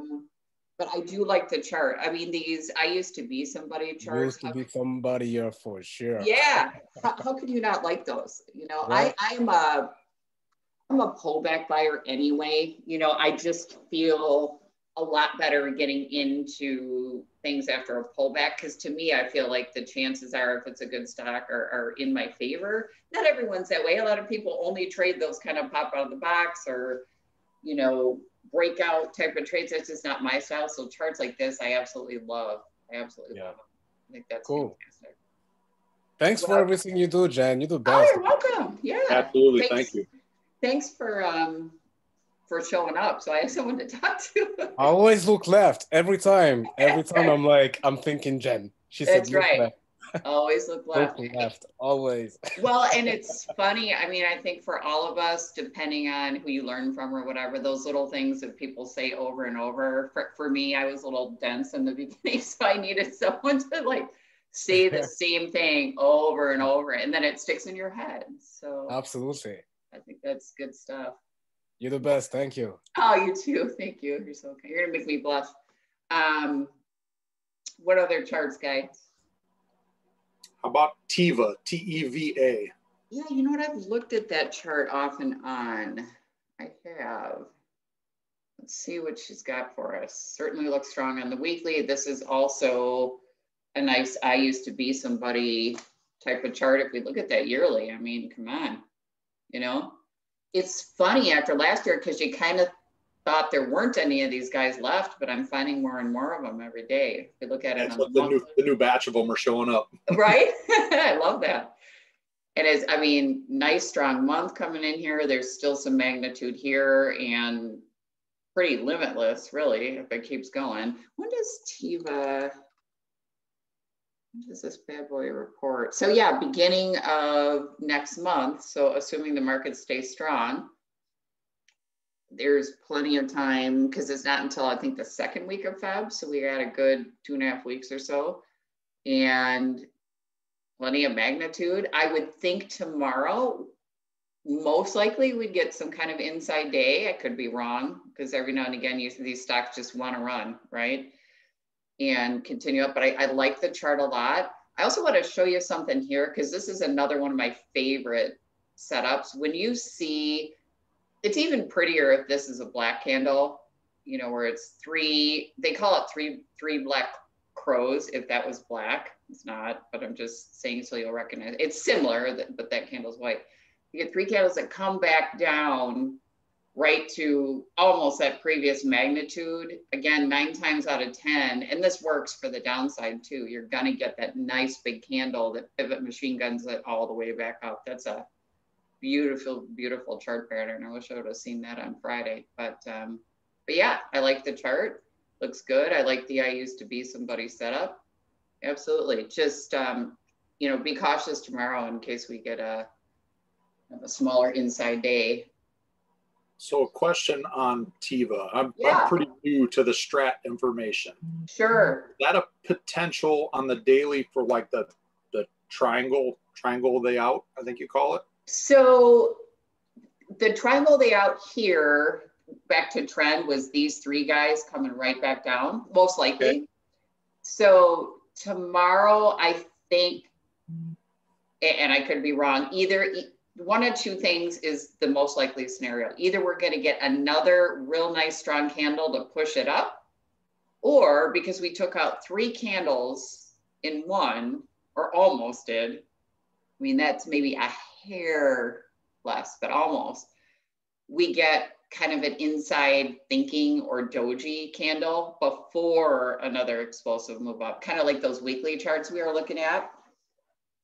But I do like the chart. I mean, I used to be somebody charts. You used to be somebody, yeah, for sure. Yeah, how could you not like those? You know, right. I'm a pullback buyer anyway. You know, I just feel a lot better getting into things after a pullback, because to me, I feel like the chances are, if it's a good stock, are in my favor. Not everyone's that way. A lot of people only trade those kind of pop out of the box, or, you know, breakout type of trades. That's just not my style. So charts like this, I absolutely love. I absolutely love them. I think that's cool. Fantastic. Thanks for everything you do, Jen. You do best. Oh, you're welcome. Yeah. Absolutely. Thanks. Thank you. Thanks for showing up. So I have someone to talk to. I always look left every time. Every time I'm like, I'm thinking Jen. She said, that's right. Left. Always look left. Look left. Always. Well, and it's funny. I mean, I think for all of us, depending on who you learn from or whatever, those little things that people say over and over. For me, I was a little dense in the beginning, so I needed someone to like say the same thing over and over, and then it sticks in your head. So absolutely. I think that's good stuff. You're the best. Thank you. Oh, you too. Thank you. You're so okay. You're gonna make me blush. What other charts, guys? How about Teva? T-E-V-A. Yeah, you know what? I've looked at that chart off and on. I have. Let's see what she's got for us. Certainly looks strong on the weekly. This is also a nice I used to be somebody type of chart. If we look at that yearly, I mean, come on. You know, it's funny after last year because you kind of thought there weren't any of these guys left, but I'm finding more and more of them every day. If you look at it, on the new batch of them are showing up. Right? I love that. And it's, I mean, nice strong month coming in here. There's still some magnitude here and pretty limitless, really, if it keeps going. When does Teva? Does this bad boy report? So yeah, beginning of next month. So assuming the market stays strong, there's plenty of time because it's not until I think the second week of Feb. So we got a good 2.5 weeks or so and plenty of magnitude. I would think tomorrow, most likely we'd get some kind of inside day. I could be wrong because every now and again, these stocks just want to run, right? And continue up, but I like the chart a lot. I also want to show you something here because this is another one of my favorite setups. When you see, it's even prettier if this is a black candle, you know, where it's three, they call it three black crows. If that was black, it's not, but I'm just saying so you'll recognize it. It's similar, but that candle's white. You get three candles that come back down right to almost that previous magnitude. Again, 9 times out of 10, and this works for the downside too. You're gonna get that nice big candle that pivot machine guns it all the way back up. That's a beautiful, beautiful chart pattern. I wish I would have seen that on Friday, but yeah, I like the chart. Looks good. I like the I used to be somebody setup. Absolutely. Just you know, be cautious tomorrow in case we get a smaller inside day. So a question on Teva. I'm pretty new to the strat information. Sure. Is that a potential on the daily for like the triangle layout, I think you call it? So the triangle layout here, back to trend, was these three guys coming right back down, most likely. Okay. So tomorrow, I think, and I could be wrong, either one of two things is the most likely scenario. Either we're going to get another real nice strong candle to push it up, or because we took out 3 candles in one, or almost did. I mean, that's maybe a hair less, but almost. We get kind of an inside thinking or doji candle before another explosive move up, kind of like those weekly charts we were looking at.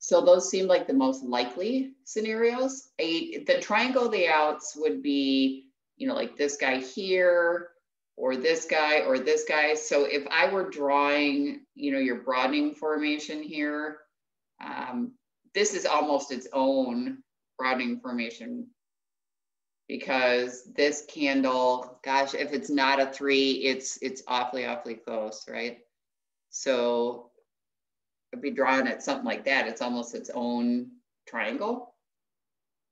So those seem like the most likely scenarios. The triangle layouts would be, you know, like this guy here, or this guy, or this guy. So if I were drawing, you know, your broadening formation here, this is almost its own broadening formation because this candle, gosh, if it's not a 3, it's awfully, awfully close, right? So I'd be drawing at something like that. It's almost its own triangle,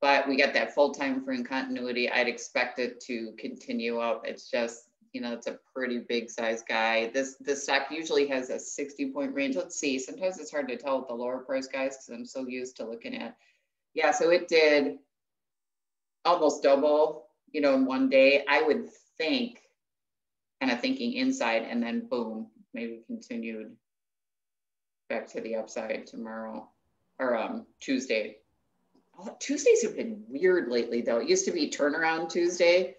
but we got that full time frame continuity. I'd expect it to continue up. It's just, you know, it's a pretty big size guy. This stock usually has a 60-point range. Let's see, sometimes it's hard to tell with the lower price guys because I'm so used to looking at. Yeah, so it did almost double, you know, in one day. I would think, kind of thinking inside, and then boom, maybe continued back to the upside tomorrow, or Tuesday. Oh, Tuesdays have been weird lately though. It used to be turnaround Tuesday,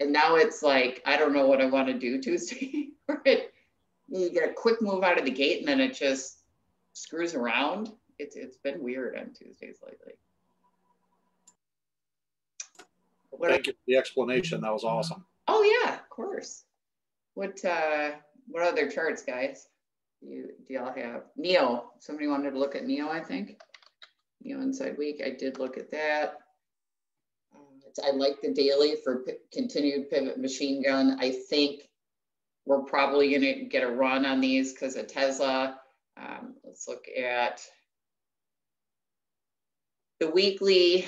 and now it's like, I don't know what I want to do Tuesday. You get a quick move out of the gate and then it just screws around. it's been weird on Tuesdays lately. What Thank you for the explanation. That was awesome. Oh yeah, of course. What other charts, guys? Do y'all have NEO? Somebody wanted to look at NEO, I think. NEO Inside Week. I did look at that. I like the daily for continued pivot machine gun. I think we're probably going to get a run on these because of Tesla. Let's look at the weekly.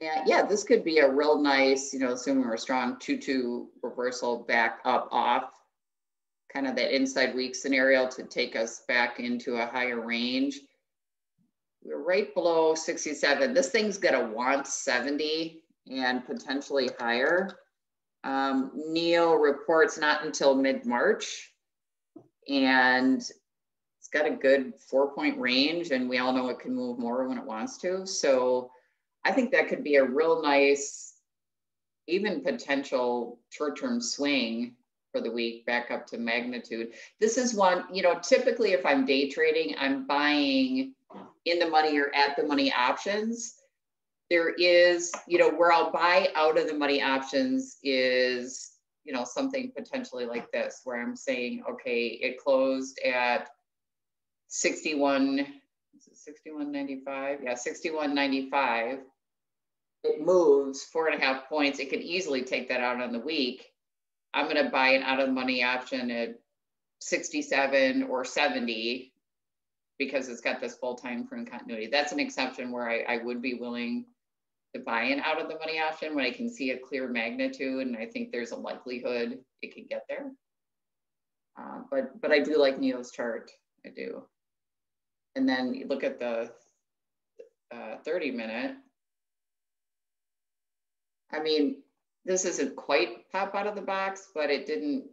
Yeah, this could be a real nice, you know, assuming we're strong, 2-2 reversal back up off, kind of that inside week scenario to take us back into a higher range. We're right below 67. This thing's going to want 70 and potentially higher. NEO reports not until mid-March, and it's got a good 4-point range, and we all know it can move more when it wants to. So I think that could be a real nice, even potential short-term swing for the week back up to magnitude. This is one, you know, typically if I'm day trading, I'm buying in the money or at the money options. There is, you know, where I'll buy out of the money options is, you know, something potentially like this, where I'm saying, okay, it closed at 61, is it 61.95? Yeah, 61.95. It moves 4.5 points. It could easily take that out on the week. I'm going to buy an out of the money option at 67 or 70 because it's got this full time frame continuity. That's an exception where I would be willing to buy an out of the money option when I can see a clear magnitude and I think there's a likelihood it can get there. But I do like NEO's chart, I do. And then you look at the 30-minute. I mean, this isn't quite pop out of the box, but it didn't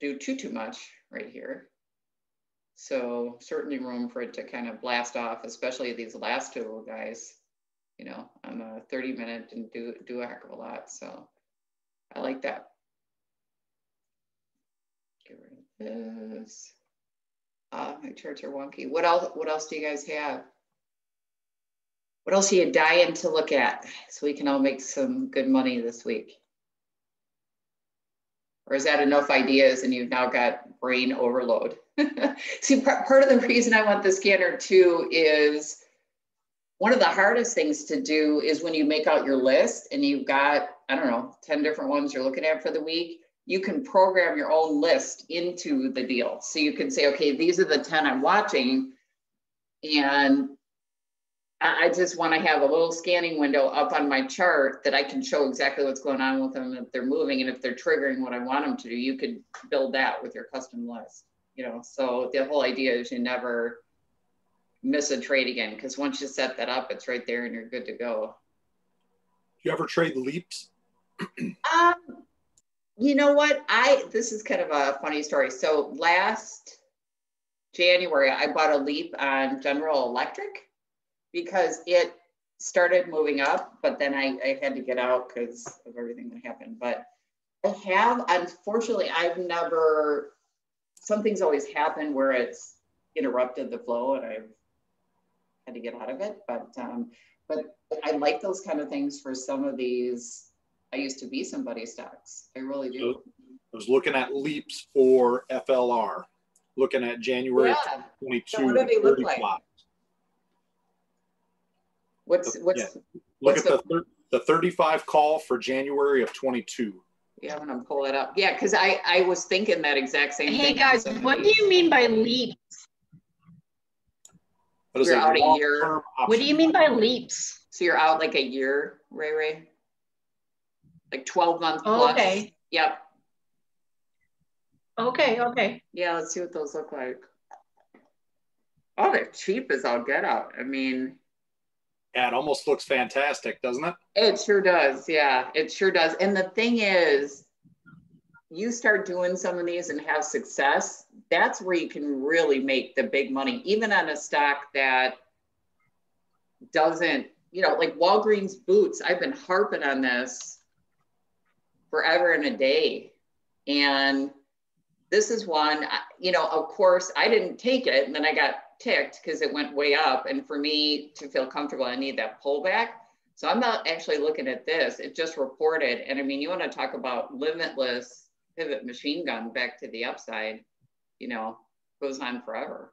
do too much right here. So certainly room for it to kind of blast off, especially these last two guys, you know, on the 30-minute and do a heck of a lot. So I like that. Get rid of this. My charts are wonky. What else do you guys have? What else are you dying to look at so we can all make some good money this week? Or is that enough ideas and you've now got brain overload? See, part of the reason I want the scanner too is one of the hardest things to do is when you make out your list and you've got, I don't know, 10 different ones you're looking at for the week, you can program your own list into the deal. So you can say, okay, these are the 10 I'm watching and I just want to have a little scanning window up on my chart that I can show exactly what's going on with them, if they're moving and if they're triggering what I want them to do. You could build that with your custom list, you know. So the whole idea is you never miss a trade again, because once you set that up, it's right there and you're good to go. Do you ever trade leaps? You know what? This is kind of a funny story. So last January, I bought a leap on General Electric, because it started moving up, but then I had to get out because of everything that happened. But I have, unfortunately, I've never, something's always happened where it's interrupted the flow and I've had to get out of it. But I like those kind of things for some of these. I used to be somebody's stocks. I really do. I was looking at leaps for FLR, looking at January 2022. So what do they look like? Look at the 35 call for January of 22. Yeah, I'm gonna pull it up. Yeah, because I was thinking that exact same thing. Hey guys, what do you mean by leaps? You're out a year. What do you mean by leaps? So you're out like a year, Ray? Like 12 months plus. Okay. Yep. Okay. Yeah, let's see what those look like. Oh, they're cheap as all get out. I mean, yeah, it almost looks fantastic, doesn't it? It sure does. Yeah, it sure does. And the thing is, you start doing some of these and have success, that's where you can really make the big money, even on a stock that doesn't, you know, like Walgreens Boots. I've been harping on this forever and a day. And This is one, you know, of course, I didn't take it, and then I got ticked because it went way up. And for me to feel comfortable, I need that pullback. So I'm not actually looking at this. It just reported. And I mean, you want to talk about limitless pivot machine gun back to the upside, you know, goes on forever.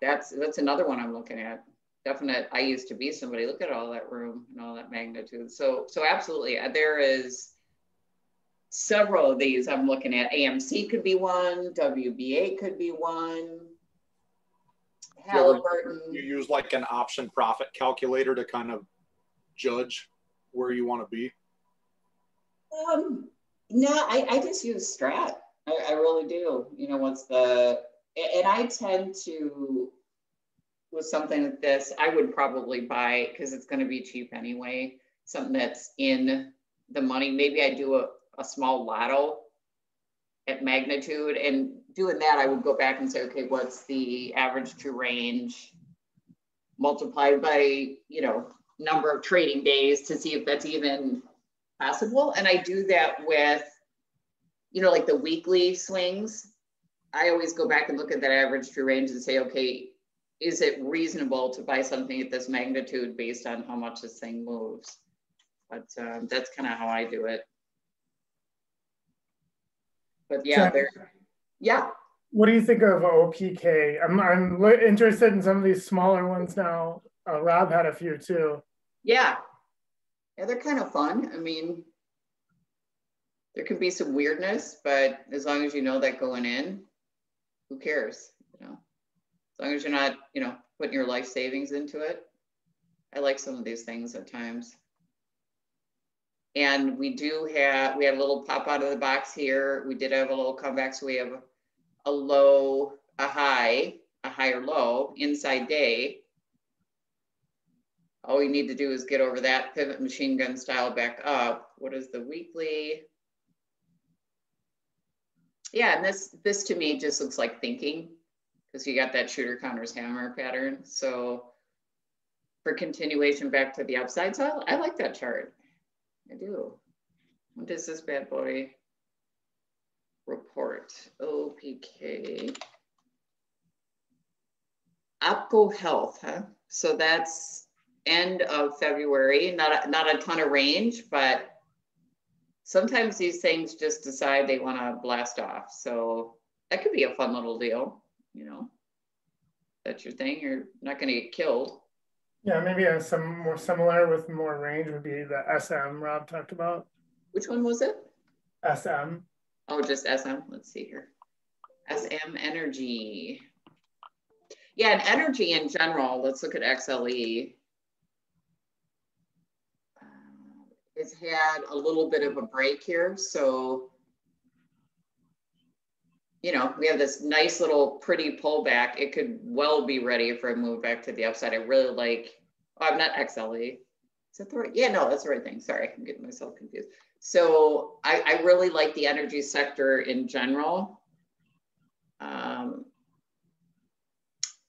That's another one I'm looking at. Definite, I used to be somebody, look at all that room and all that magnitude. So absolutely, there is several of these I'm looking at. AMC could be one, WBA could be one, Halliburton. You use like an option profit calculator to kind of judge where you want to be? No, I just use Strat. I really do. You know, what's the, and I tend to, with something like this, I would probably buy, because it's going to be cheap anyway, something that's in the money. Maybe I do a small lotto at magnitude, and doing that, I would go back and say, okay, what's the average true range multiplied by, you know, number of trading days to see if that's even possible. And I do that with, you know, like the weekly swings. I always go back and look at that average true range and say, okay, is it reasonable to buy something at this magnitude based on how much this thing moves? But that's kind of how I do it. But yeah, yeah. What do you think of OPK? I'm interested in some of these smaller ones now. Rob had a few too. Yeah. Yeah, they're kind of fun. I mean, there could be some weirdness, but as long as you know that going in, who cares? You know, as long as you're not, you know, putting your life savings into it. I like some of these things at times. And we had a little pop out of the box here. We did have a little comeback. So we have a low, a high, a higher low, inside day. All we need to do is get over that, pivot machine gun style back up. What is the weekly? Yeah, and this to me just looks like thinking, because you got that shooter counters hammer pattern. So for continuation back to the upside, so I like that chart. I do. What does this bad boy report? OPK. OPCO Health, huh? So that's end of February. Not a ton of range, but sometimes these things just decide they want to blast off. So that could be a fun little deal, you know. That's your thing. You're not going to get killed. Yeah, maybe some more similar with more range would be the SM Rob talked about. Which one was it? SM. Oh, just SM. Let's see here. SM Energy. Yeah, and energy in general. Let's look at XLE. It's had a little bit of a break here. So, you know, we have this nice little pretty pullback. It could well be ready for a move back to the upside. I really like, oh, I'm not XLE. Is that the right? Yeah, no, that's the right thing. Sorry, I'm getting myself confused. So I really like the energy sector in general.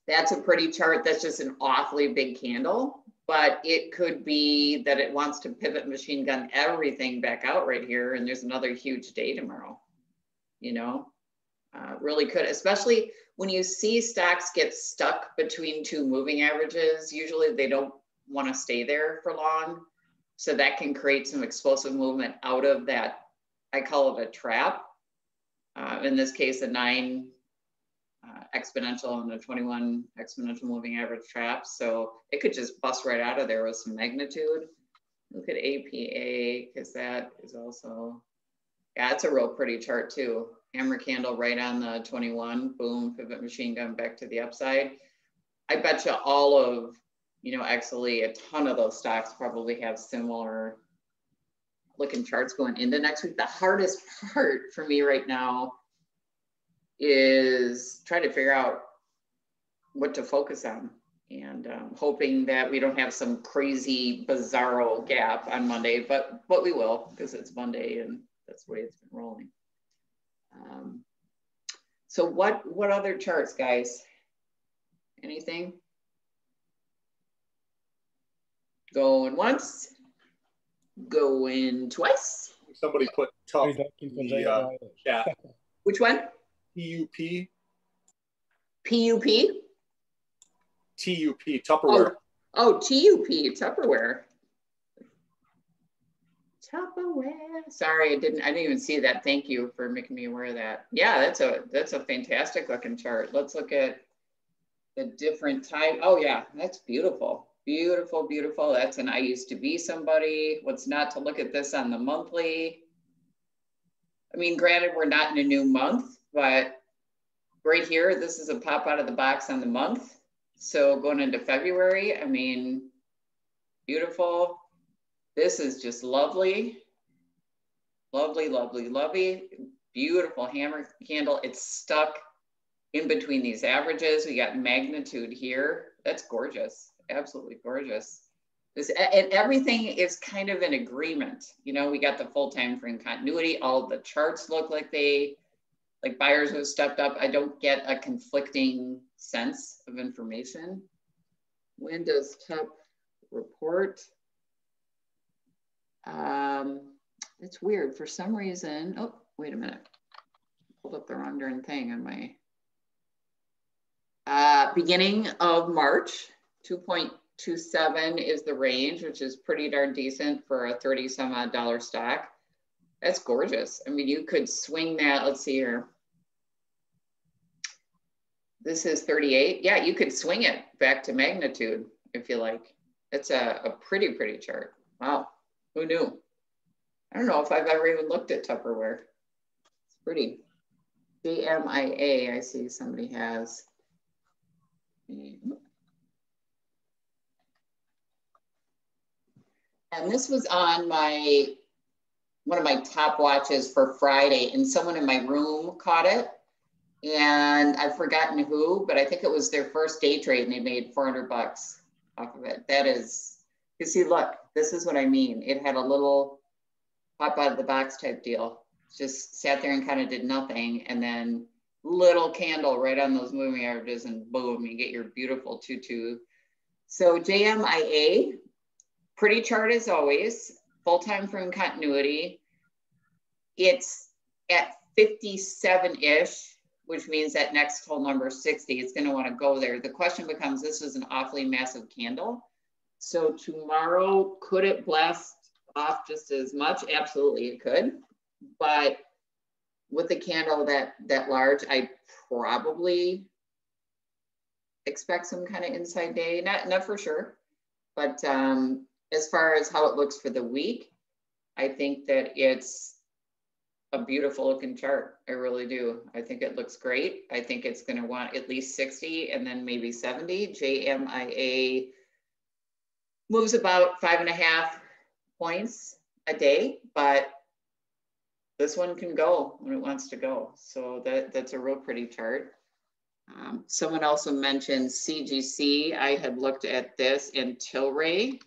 That's a pretty chart. That's just an awfully big candle, but it could be that it wants to pivot machine gun everything back out right here. And there's another huge day tomorrow, you know? Really could, especially when you see stocks get stuck between two moving averages. Usually they don't want to stay there for long. So that can create some explosive movement out of that. I call it a trap. In this case, a 9 exponential and a 21 exponential moving average trap. So it could just bust right out of there with some magnitude. Look at APA, because that is also, yeah, it's a real pretty chart too. Hammer candle right on the 21, boom, pivot machine gun back to the upside. I bet you all of, you know, XLE, a ton of those stocks probably have similar looking charts going into next week. The hardest part for me right now is trying to figure out what to focus on, and hoping that we don't have some crazy, bizarro gap on Monday, but we will, because it's Monday and that's the way it's been rolling. So what other charts, guys? Anything? Going once, going twice. Somebody put tough in the chat. Which one? PUP? PUP? TUP, Tupperware. Oh, TUP, Tupperware. Tupperware. Sorry, I didn't even see that. Thank you for making me aware of that. Yeah, that's a fantastic looking chart. Let's look at the different type. Oh yeah, that's beautiful. Beautiful, beautiful. That's an I used to be somebody. What's not to look at this on the monthly? I mean, granted, we're not in a new month, but right here, this is a pop out of the box on the month. So going into February, I mean, beautiful. This is just lovely, lovely, lovely, lovely, beautiful hammer candle. It's stuck in between these averages. We got magnitude here. That's gorgeous, absolutely gorgeous. This, and everything is kind of in agreement. You know, we got the full time frame continuity. All the charts look like buyers have stepped up. I don't get a conflicting sense of information. When does TEP report? It's weird for some reason. Oh, wait a minute. Pulled up the wrong darn thing on my beginning of March. 2.27 is the range, which is pretty darn decent for a $30-some-odd stock. That's gorgeous. I mean, you could swing that. Let's see here. This is 38. Yeah, you could swing it back to magnitude if you like. It's a pretty, pretty chart. Wow. Who knew? I don't know if I've ever even looked at Tupperware. It's pretty. JMIA, I see somebody has. And this was on one of my top watches for Friday, and someone in my room caught it. And I've forgotten who, but I think it was their first day trade and they made $400 off of it. That is, you see, look, this is what I mean. It had a little pop out of the box type deal. Just sat there and kind of did nothing. And then little candle right on those moving averages and boom, you get your beautiful tutu. So JMIA, pretty chart as always, full time frame continuity. It's at 57-ish, which means that next whole number 60, it's gonna wanna go there. The question becomes, this is an awfully massive candle. So tomorrow, could it blast off just as much? Absolutely, it could. But with a candle that large, I probably expect some kind of inside day. Not for sure. But as far as how it looks for the week, I think that it's a beautiful looking chart. I really do. I think it looks great. I think it's going to want at least 60 and then maybe 70. JMIA moves about 5.5 points a day, but this one can go when it wants to go. So that's a real pretty chart. Someone also mentioned CGC. I had looked at this in Tilray,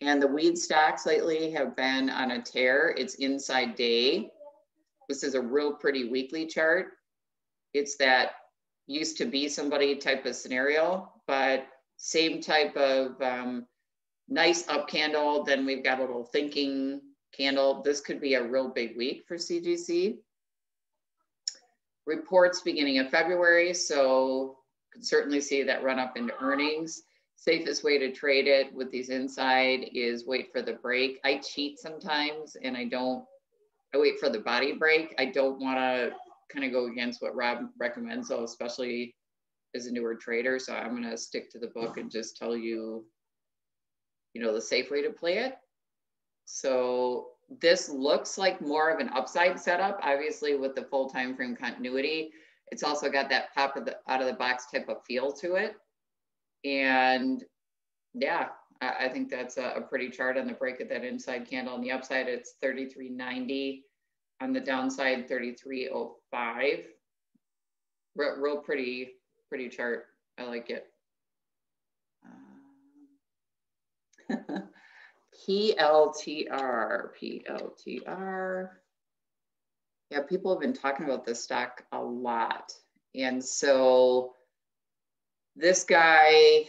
and the weed stocks lately have been on a tear. It's inside day. This is a real pretty weekly chart. It's that used to be somebody type of scenario, but same type of nice up candle, then we've got a little thinking candle. This could be a real big week for CGC. Reports beginning of February, so can certainly see that run up into earnings. Safest way to trade it with these inside is wait for the break. I cheat sometimes and I wait for the body break. I don't wanna kind of go against what Rob recommends, so especially as a newer trader. So I'm gonna stick to the book and just tell you the safe way to play it. So this looks like more of an upside setup, obviously with the full time frame continuity. It's also got that pop out of the box type of feel to it. And yeah, I think that's a pretty chart on the break of that inside candle. On the upside, it's 33.90. On the downside, 33.05. Real pretty chart. I like it. PLTR. Yeah, people have been talking about this stock a lot. And so this guy,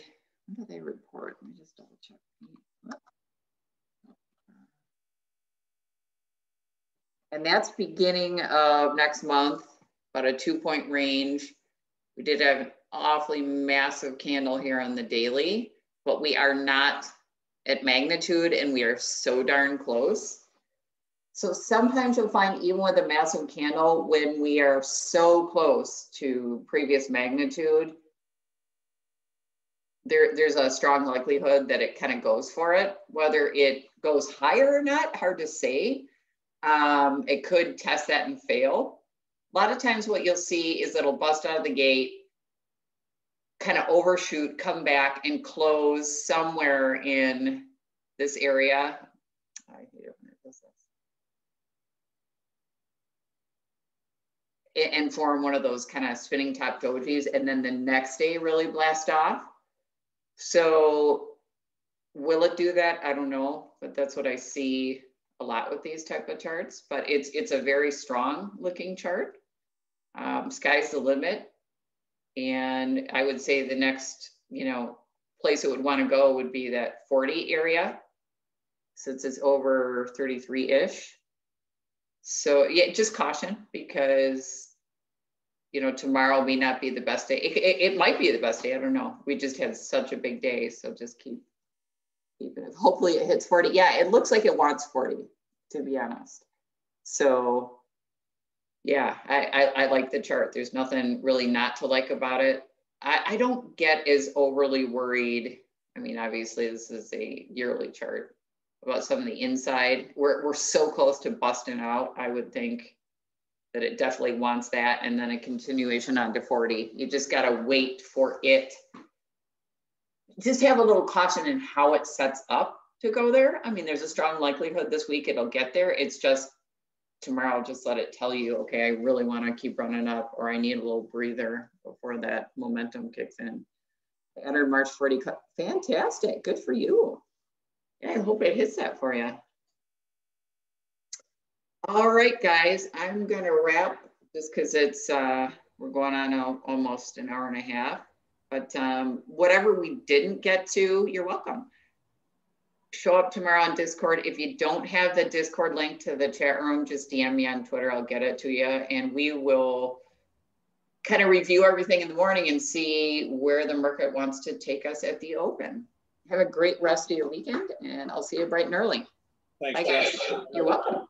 when do they report? Let me just double check. And that's beginning of next month, about a 2-point range. We did have an awfully massive candle here on the daily, but we are not at magnitude and we are so darn close. So sometimes you'll find even with a massive candle, when we are so close to previous magnitude, there's a strong likelihood that it kind of goes for it. Whether it goes higher or not, hard to say. It could test that and fail. A lot of times what you'll see is it'll bust out of the gate, kind of overshoot, come back and close somewhere in this area. I hate it when it does this. And form one of those kind of spinning top dojis, and then the next day really blast off. So will it do that? I don't know, but that's what I see a lot with these type of charts, but it's a very strong looking chart. Sky's the limit. And I would say the next, place it would want to go would be that 40 area, since it's over 33-ish. So yeah, just caution, because tomorrow may not be the best day. It might be the best day, I don't know. We just had such a big day, so just keep it. Hopefully it hits 40. Yeah, it looks like it wants 40, to be honest. So yeah, I like the chart. There's nothing really not to like about it. I don't get as overly worried. I mean, obviously this is a yearly chart, about some of the inside. We're so close to busting out, I would think that it definitely wants that, and then a continuation on to 40. You just got to wait for it. Just have a little caution in how it sets up to go there. I mean, there's a strong likelihood this week it'll get there. It's just tomorrow, just let it tell you, okay, I really want to keep running up, or I need a little breather before that momentum kicks in. I entered March 40. Fantastic. Good for you. Yeah, I hope it hits that for you. All right, guys, I'm going to wrap just because it's, we're going on almost an hour and a half, but whatever we didn't get to, you're welcome. Show up tomorrow on Discord. If you don't have the Discord link to the chat room, just DM me on Twitter, I'll get it to you. And we will kind of review everything in the morning and see where the market wants to take us at the open. Have a great rest of your weekend, and I'll see you bright and early. Thanks, guys. You're welcome.